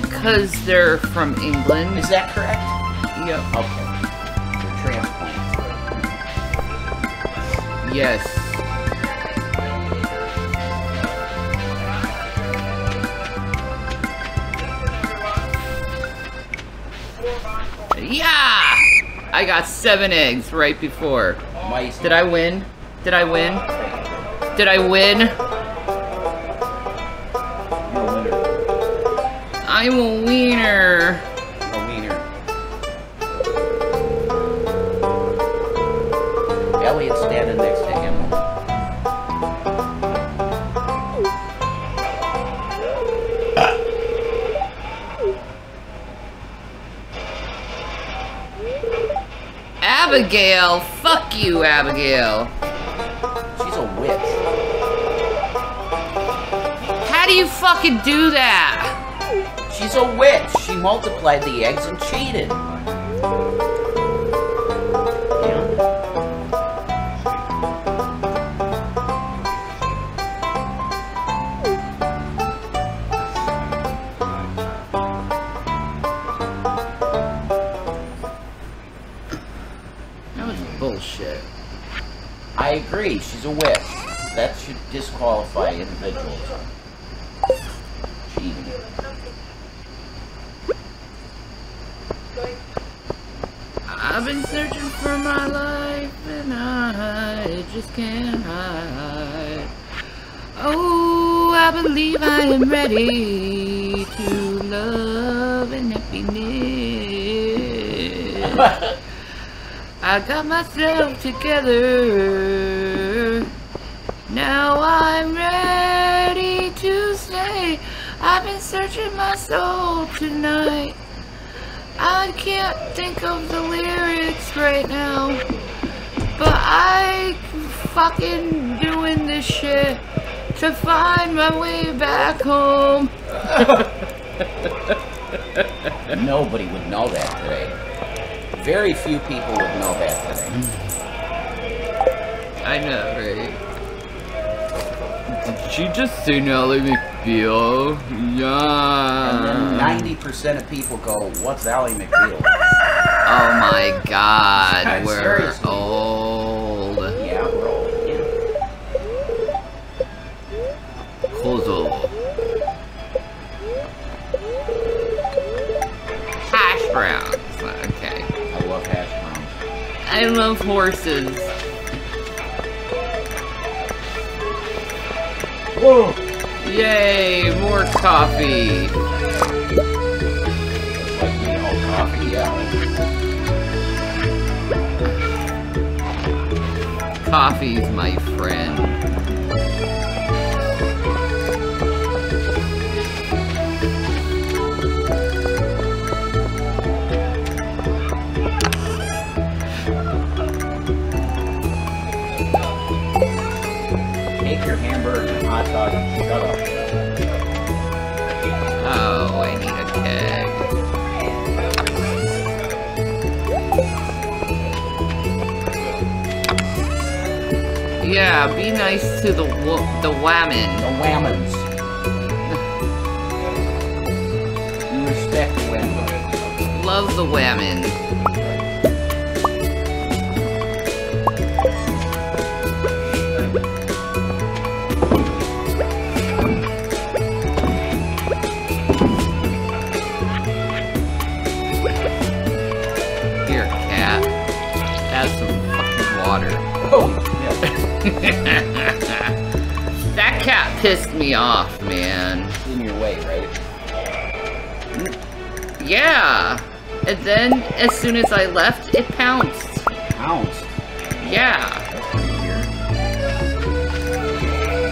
Because they're from England. Is that correct? Yep. Okay. They're transplants. Yes. Yeah! I got seven eggs right before. Did I win? Did I win? Did I win? I'm a wiener. A wiener. Elliot's standing next to him. Abigail, fuck you, Abigail. She's a witch. How do you fucking do that? She's a witch! She multiplied the eggs and cheated! That was bullshit. I agree, she's a witch. That should disqualify individuals. I've been searching for my life and I just can't hide. Oh, I believe I am ready to love and happiness. I got myself together. Now I'm ready to stay. I've been searching my soul tonight. I can't think of the lyrics right now, but I fucking doing this shit to find my way back home. Nobody would know that today. Very few people would know that today. I know, right? Did she just say Ally McBeal? Yeah. And then ninety percent of people go, what's Ally McBeal? Oh my god, we're seriously old. Yeah, we're old, yeah. Kozo. Hash browns, okay. I love hash browns. I love horses. Whoa! Yay, more coffee. It's like the old coffee, yeah. Coffee's my friend. Oh, I need a keg. Yeah, be nice to the the whammon. The whammons. You respect the whammon. Love the whammon. That cat pissed me off, man. In your way, right? Yeah. And then, as soon as I left, it pounced. Pounced? Yeah.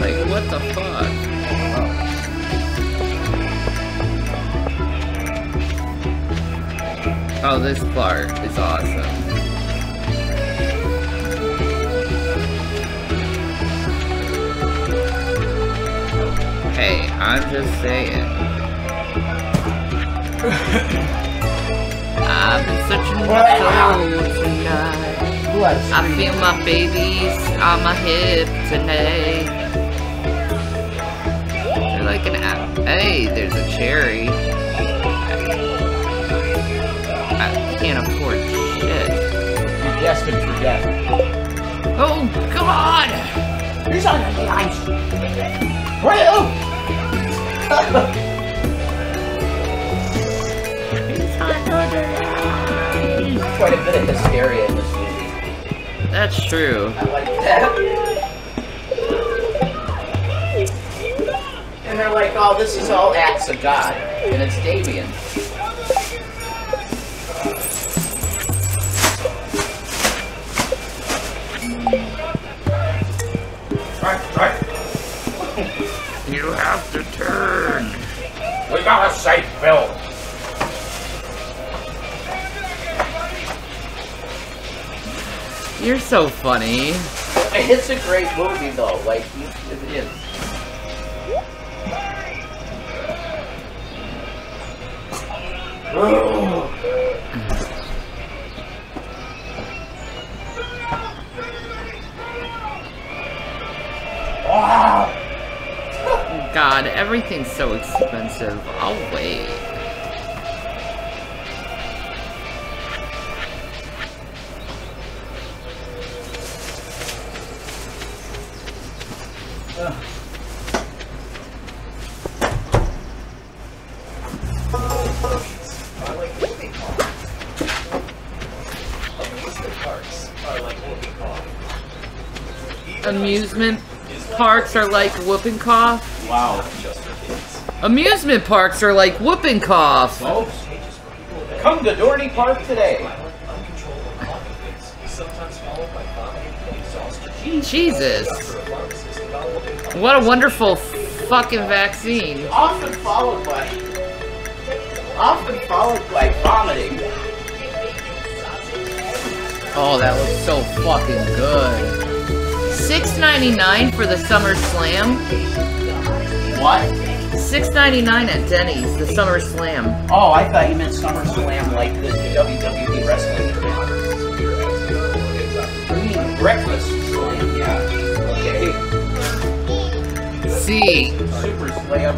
Like, what the fuck? Oh, oh this bar is awesome. Hey, I'm just saying. I've been searching for soul tonight. I feel my babies on my hip tonight. They're like an apple. Hey, there's a cherry. I can't afford shit. You're destined for death. Oh, God! He's on the ice. Wait, oh! Quite a bit of hysteria in this movie. That's true. I like that. And they're like, oh, this is all acts of God. And it's Damian. Right, right. You have to turn. We gotta save Bill. You're so funny. It's a great movie, though. Like it is. Wow. God, everything's so expensive. I'll wait. Ugh. Amusement parks are like whooping cough. Wow. Amusement parks are like whooping cough. Folks, come to Doherty Park today. Jesus. What a wonderful fucking vaccine. Often followed by, often followed by vomiting. Oh, that was so fucking good. six ninety-nine for the Summer Slam. What? six ninety-nine at Denny's, the Summer Slam. Oh, I thought you meant Summer Slam like the W W E wrestling tournament. Breakfast Slam, yeah. Okay. See. Super Slam.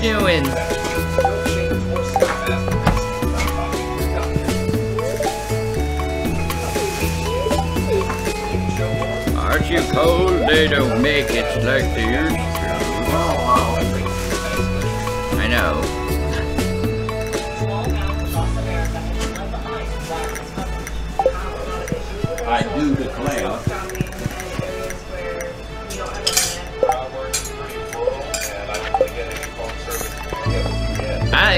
Doing. Aren't you cold? They don't make it like they used to. I know. I do declare.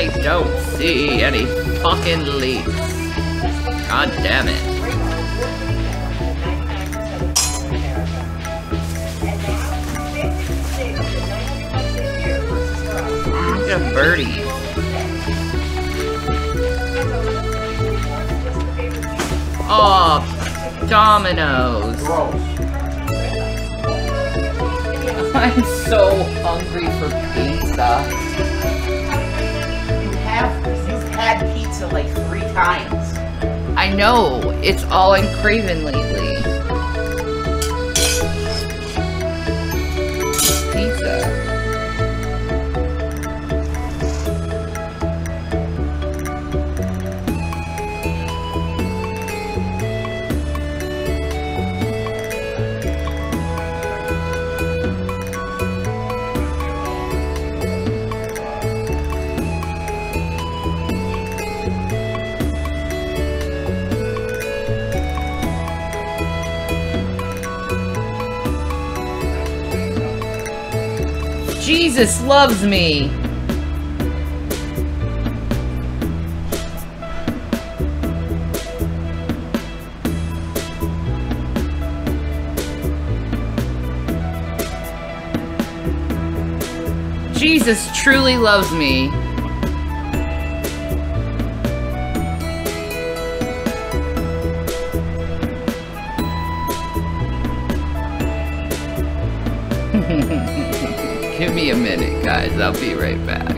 I don't see any fucking leaks. God damn it. Look at a birdie. Oh, dominoes. I'm so hungry for pizza. You have this. You've had pizza like three times. I know. It's all I'm craving lately. Jesus loves me. Jesus truly loves me. Give me a minute, guys. I'll be right back.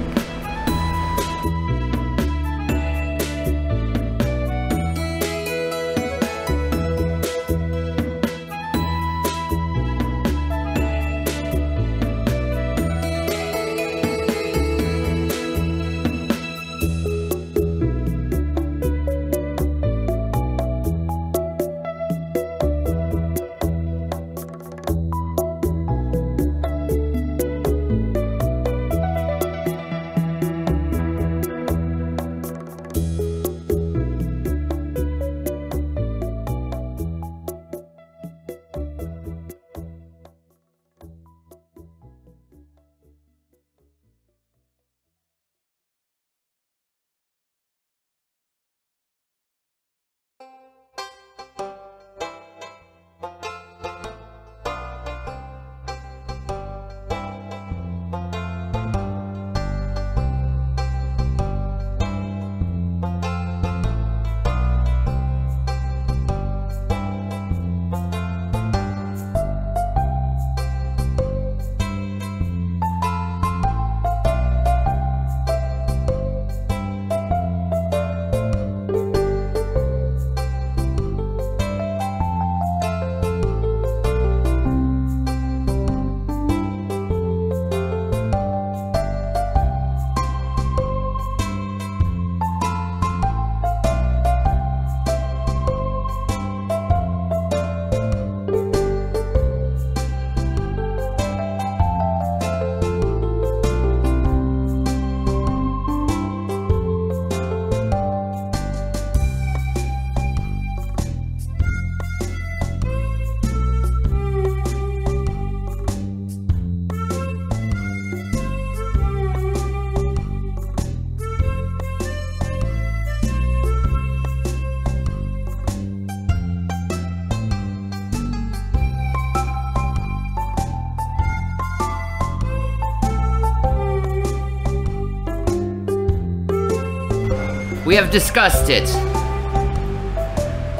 We have discussed it.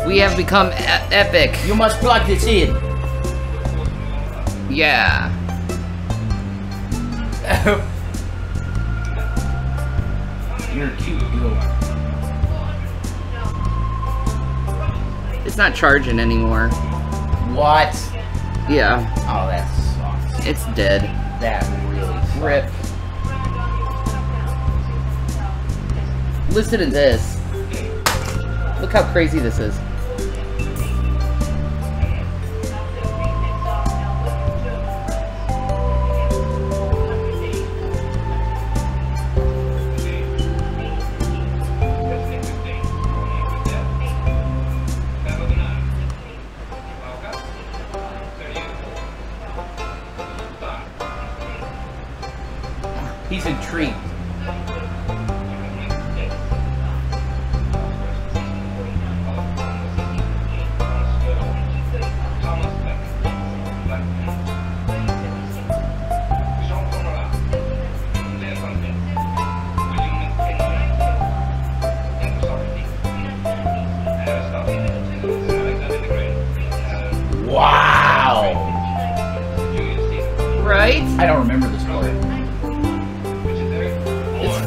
We have become e epic. You must plug this in. Yeah. You're a cute girl. It's not charging anymore. What? Yeah. Oh, that sucks. It's dead. That really sucks. Rip. Listen to this. Look how crazy this is. He's intrigued.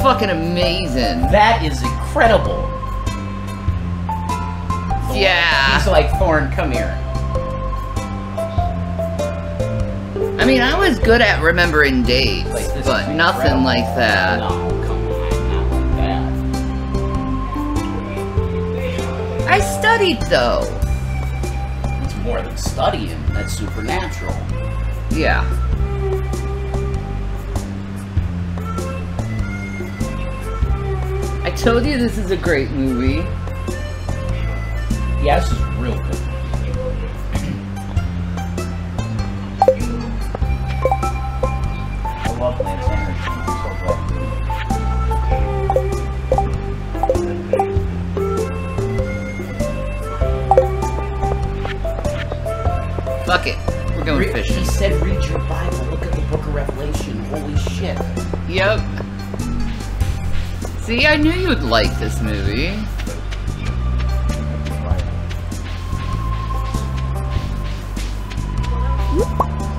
fucking amazing. That is incredible. Thorne. Yeah. He's like, Thorne, come here. I mean, I was good at remembering dates, like, but nothing incredible. Like that. No. I studied, though. It's more than studying. That's supernatural. Yeah. I told you this is a great movie. Yeah, this is real good. I love Lance Anderson. Fuck it. We're going Re fishing. He said read your Bible. Look at the book of Revelation. Holy shit. Yep. See, I knew you'd like this movie.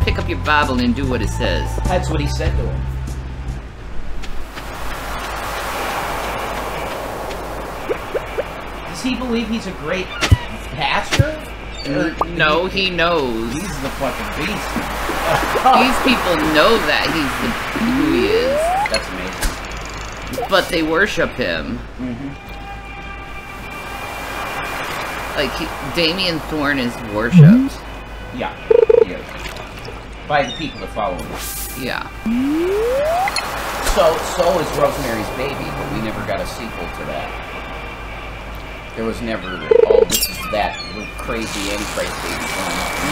Pick up your Bible and do what it says. That's what he said to him. Does he believe he's a great pastor? No, he knows. He's the fucking beast. These people know that he's the, who he is. That's amazing. But they worship him. Mm-hmm. Like, he, Damian Thorne is worshipped. Mm-hmm. Yeah. Yeah. By the people that follow him. Yeah. So, so is Rosemary's Baby, but we never got a sequel to that. There was never, oh, this is that. We're crazy and crazy.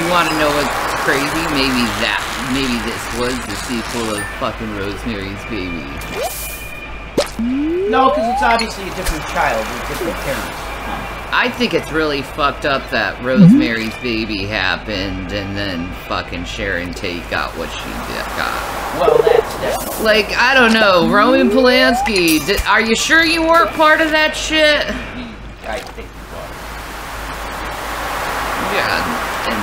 You want to know what's crazy? Maybe that. Maybe this was the sequel of fucking Rosemary's Baby. No, because it's obviously a different child with different parents. I think it's really fucked up that Rosemary's Baby happened and then fucking Sharon Tate got what she got. Well, that's definitely... Like, I don't know. Roman Polanski, did, are you sure you weren't part of that shit? I think he was. Yeah, and,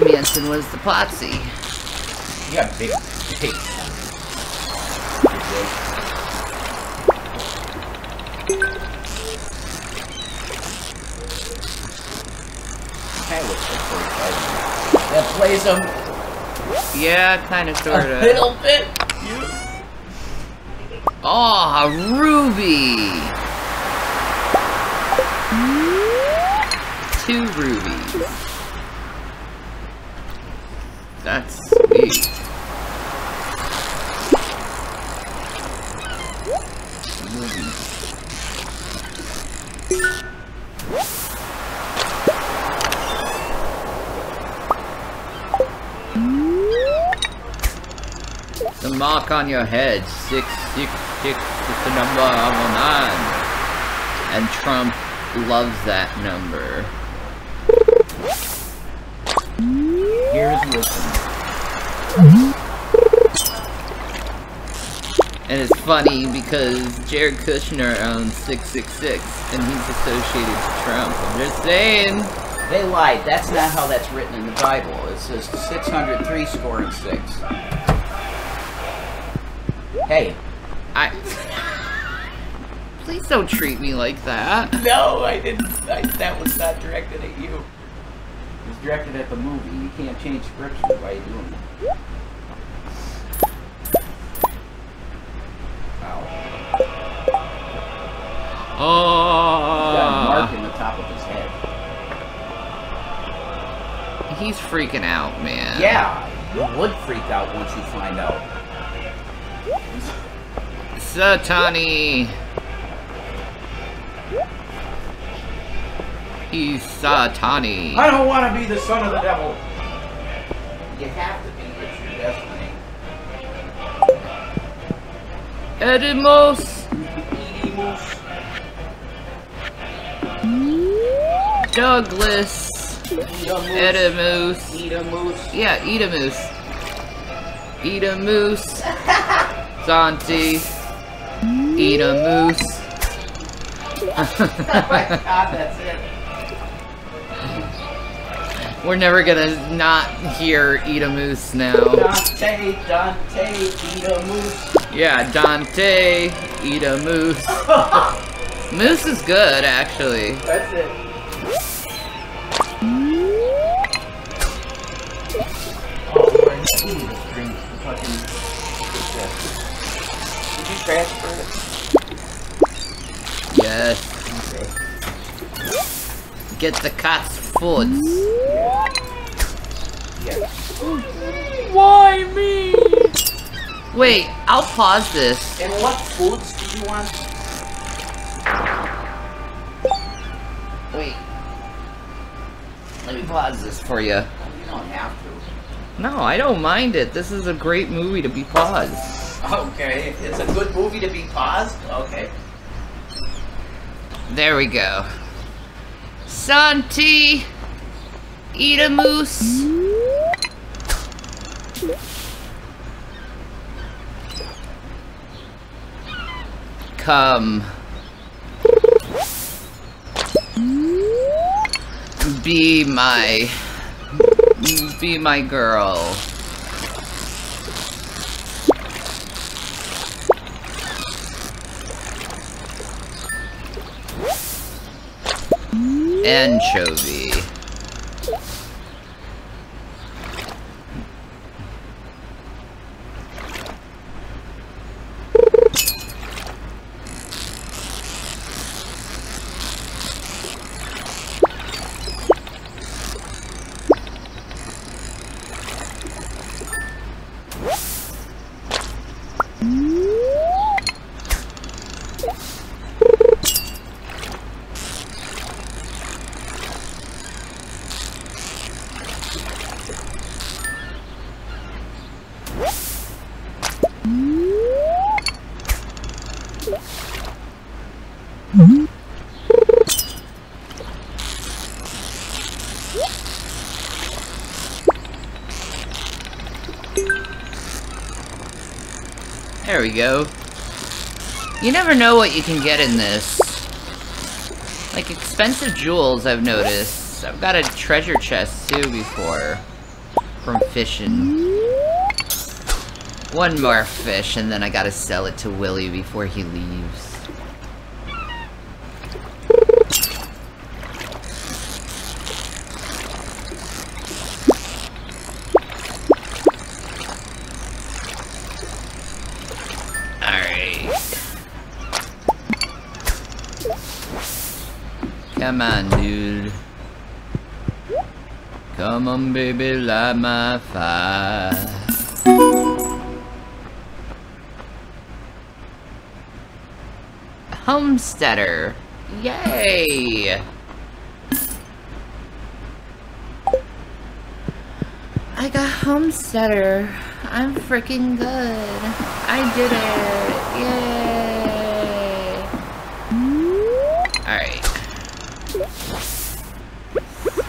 and Manson was the potsy. Yeah, big, big. That looks like forty-five. That plays him. Yeah, kind of, sort of. A little bit. Oh, a ruby! Two rubies. That's sweet. The mark on your head, six six. Six is the number I will nine. And Trump loves that number. Here's Wilson. And it's funny because Jared Kushner owns six six six and he's associated to Trump. I'm just saying. They lied. That's not how that's written in the Bible. It says six hundred three score and six. Hey. I... Please don't treat me like that. No, I didn't. I, that was not directed at you. It was directed at the movie. You can't change scripture by doing that. Ow. Oh. He's got a mark in the top of his head. He's freaking out, man. Yeah, you would freak out once you find out. Satani. He's Satani. I don't want to be the son of the devil. You have to be with your destiny. Edimos. Edimos. Douglas. Edimos. Edimos. Yeah, Edimos. Edimos. Dante. Eat a moose. Oh my god, that's it. We're never gonna not hear Eat a Moose now. Dante, Dante, eat a moose. Yeah, Dante, eat a moose. Moose is good, actually. That's it. Yes. Get the cat's foot. Yeah. Yeah. Why me? Wait, I'll pause this. And what foods do you want? Wait. Let me pause this for you. You don't have to. No, I don't mind it. This is a great movie to be paused. Okay, it's a good movie to be paused? Okay. There we go. Santi! Eat a moose! Come. Be my... Be my girl. Anchovy. There we go. You never know what you can get in this. Like, expensive jewels, I've noticed. I've got a treasure chest, too, before. From fishing. One more fish, and then I gotta sell it to Willy before he leaves. Come on, dude. Come on, baby, light my fire. Homesteader. Yay! I got Homesteader. I'm freaking good. I did it. Yay!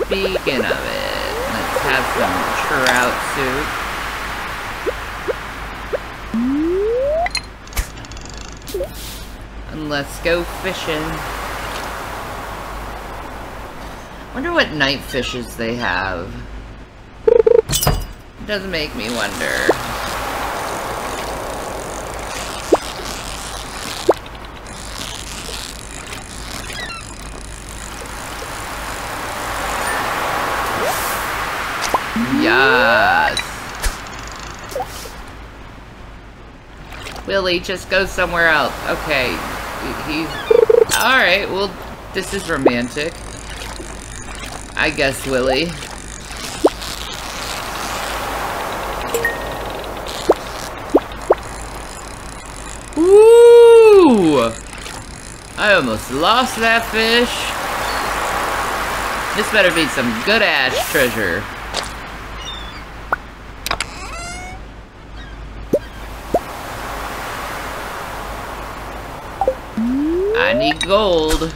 Speaking of it, let's have some trout soup. And let's go fishing. Wonder what night fishes they have. It does make me wonder. Willy, just go somewhere else. Okay, he's... Alright, well, this is romantic. I guess, Willy. Ooh! I almost lost that fish. This better be some good-ass treasure. I need gold.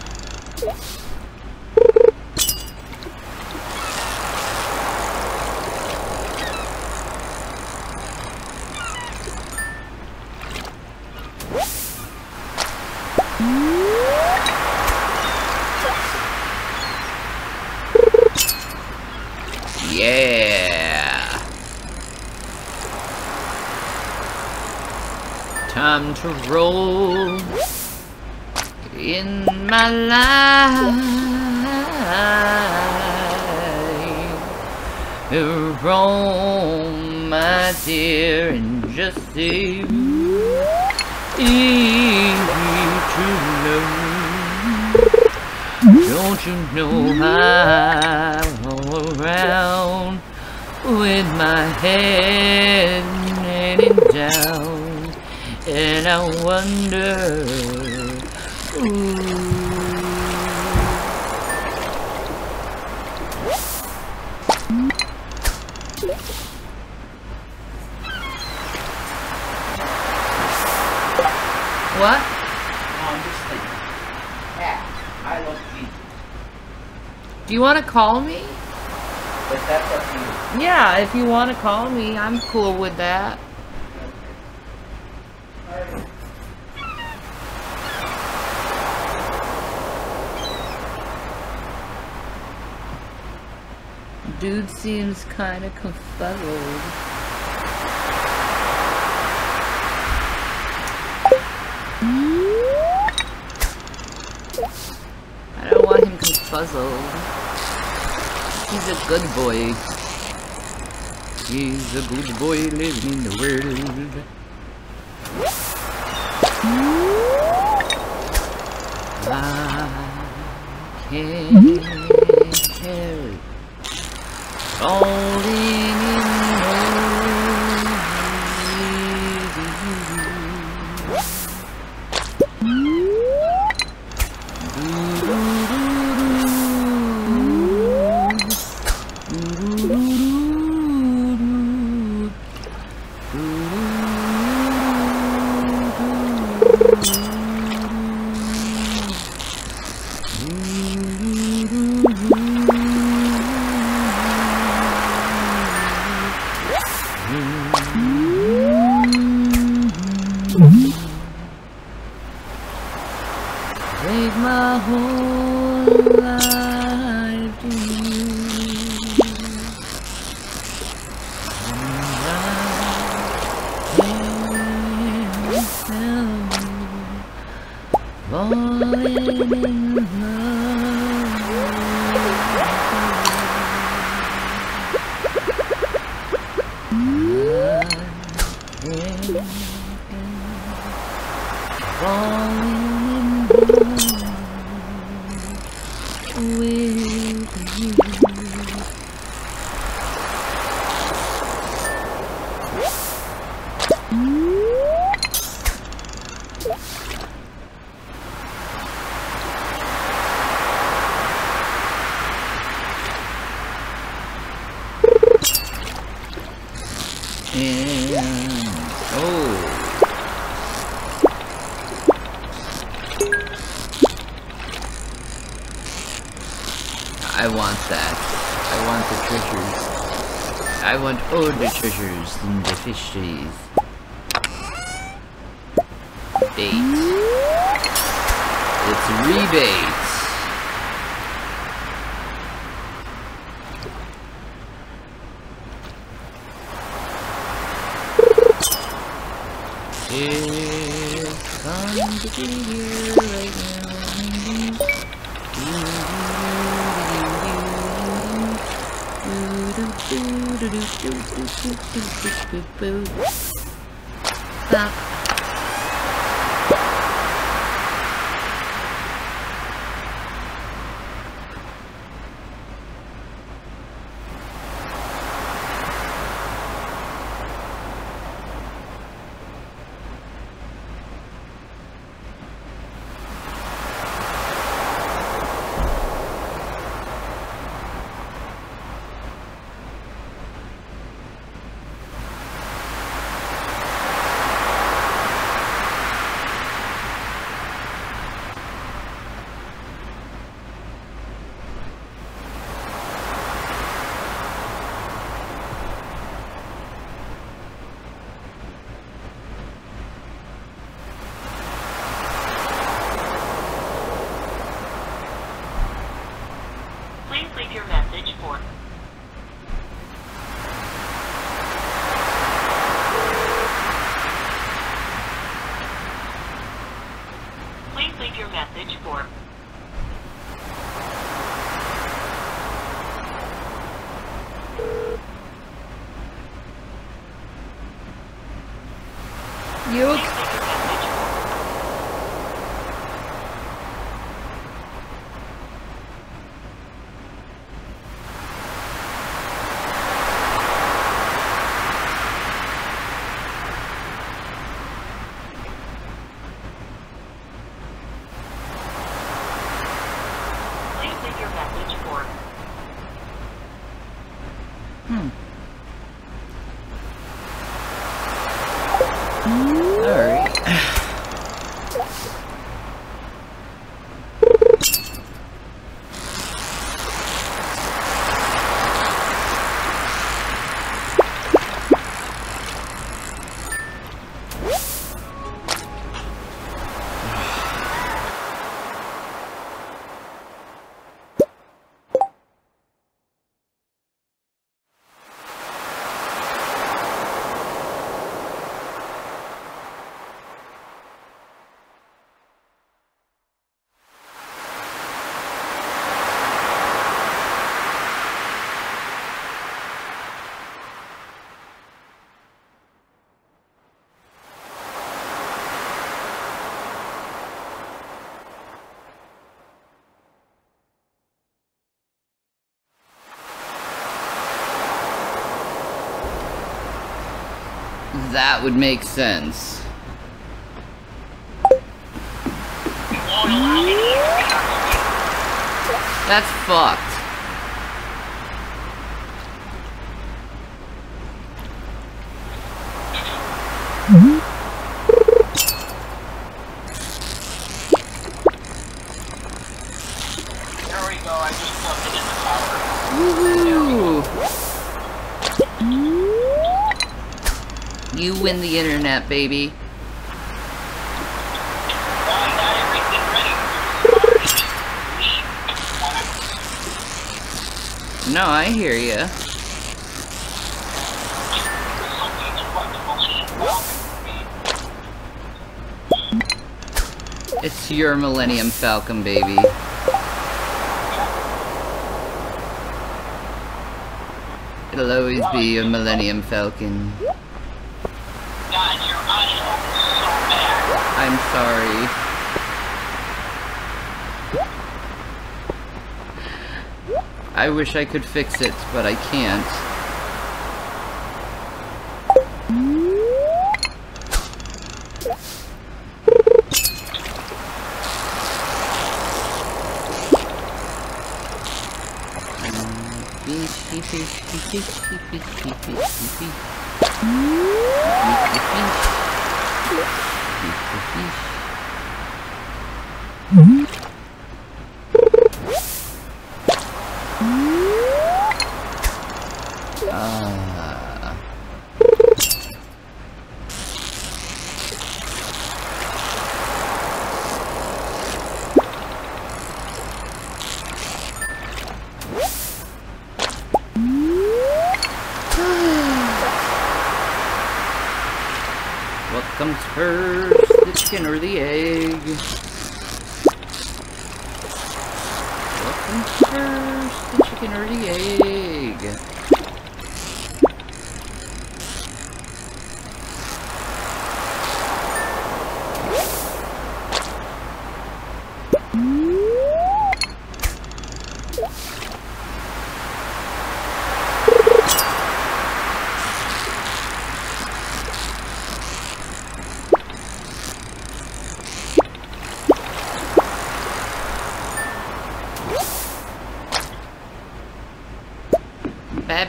time to roll in my life. Roll, my dear, and just see easy to know. Don't you know I'm all around with my head hanging down, and I wonder, ooh. What? I love Jesus. Do you want to call me? But that's up to you. Yeah, if you want to call me, I'm cool with that. Dude seems kind of confuddled. I don't want him confuzzled. He's a good boy. He's a good boy living in the world. I can't help falling in love with you. The treasures and the fishes. Bait. It's rebate. It's fun to be here right now. Stop. You. That would make sense. That's fucked. Baby. No, I hear you. It's your Millennium Falcon, baby. It'll always be a Millennium Falcon. I'm sorry. I wish I could fix it, but I can't.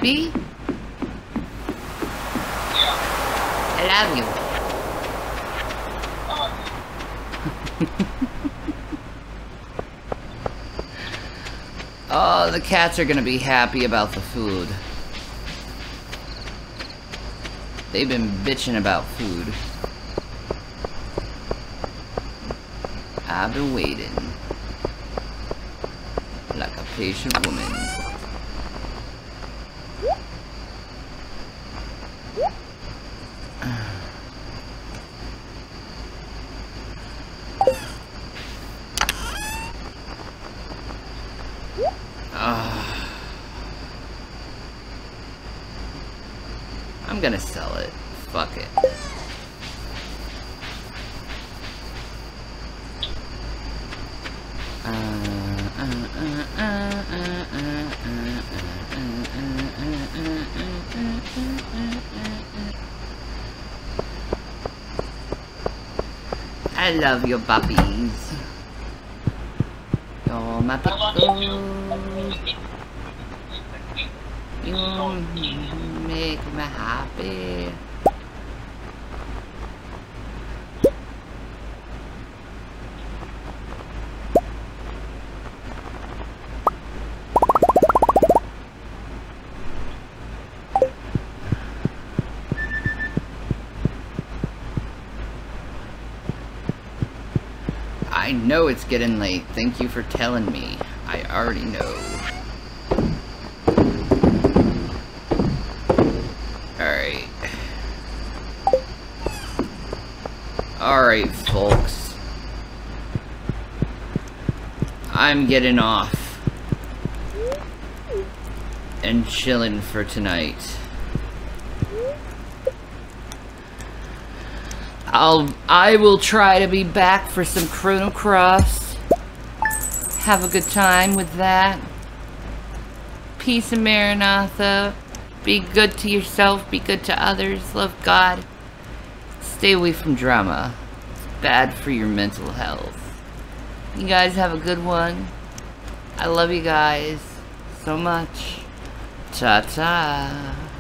Be? I love you. Oh, the cats are gonna be happy about the food. They've been bitching about food. I've been waiting. Like a patient woman. I love your puppies. Oh, my puppies. You make me happy. I know it's getting late. Thank you for telling me. I already know. Alright. Alright, folks. I'm getting off. And chilling for tonight. I'll, I will try to be back for some Chrono Cross. Have a good time with that. Peace and Maranatha. Be good to yourself. Be good to others. Love God. Stay away from drama. It's bad for your mental health. You guys have a good one. I love you guys so much. Ta-ta.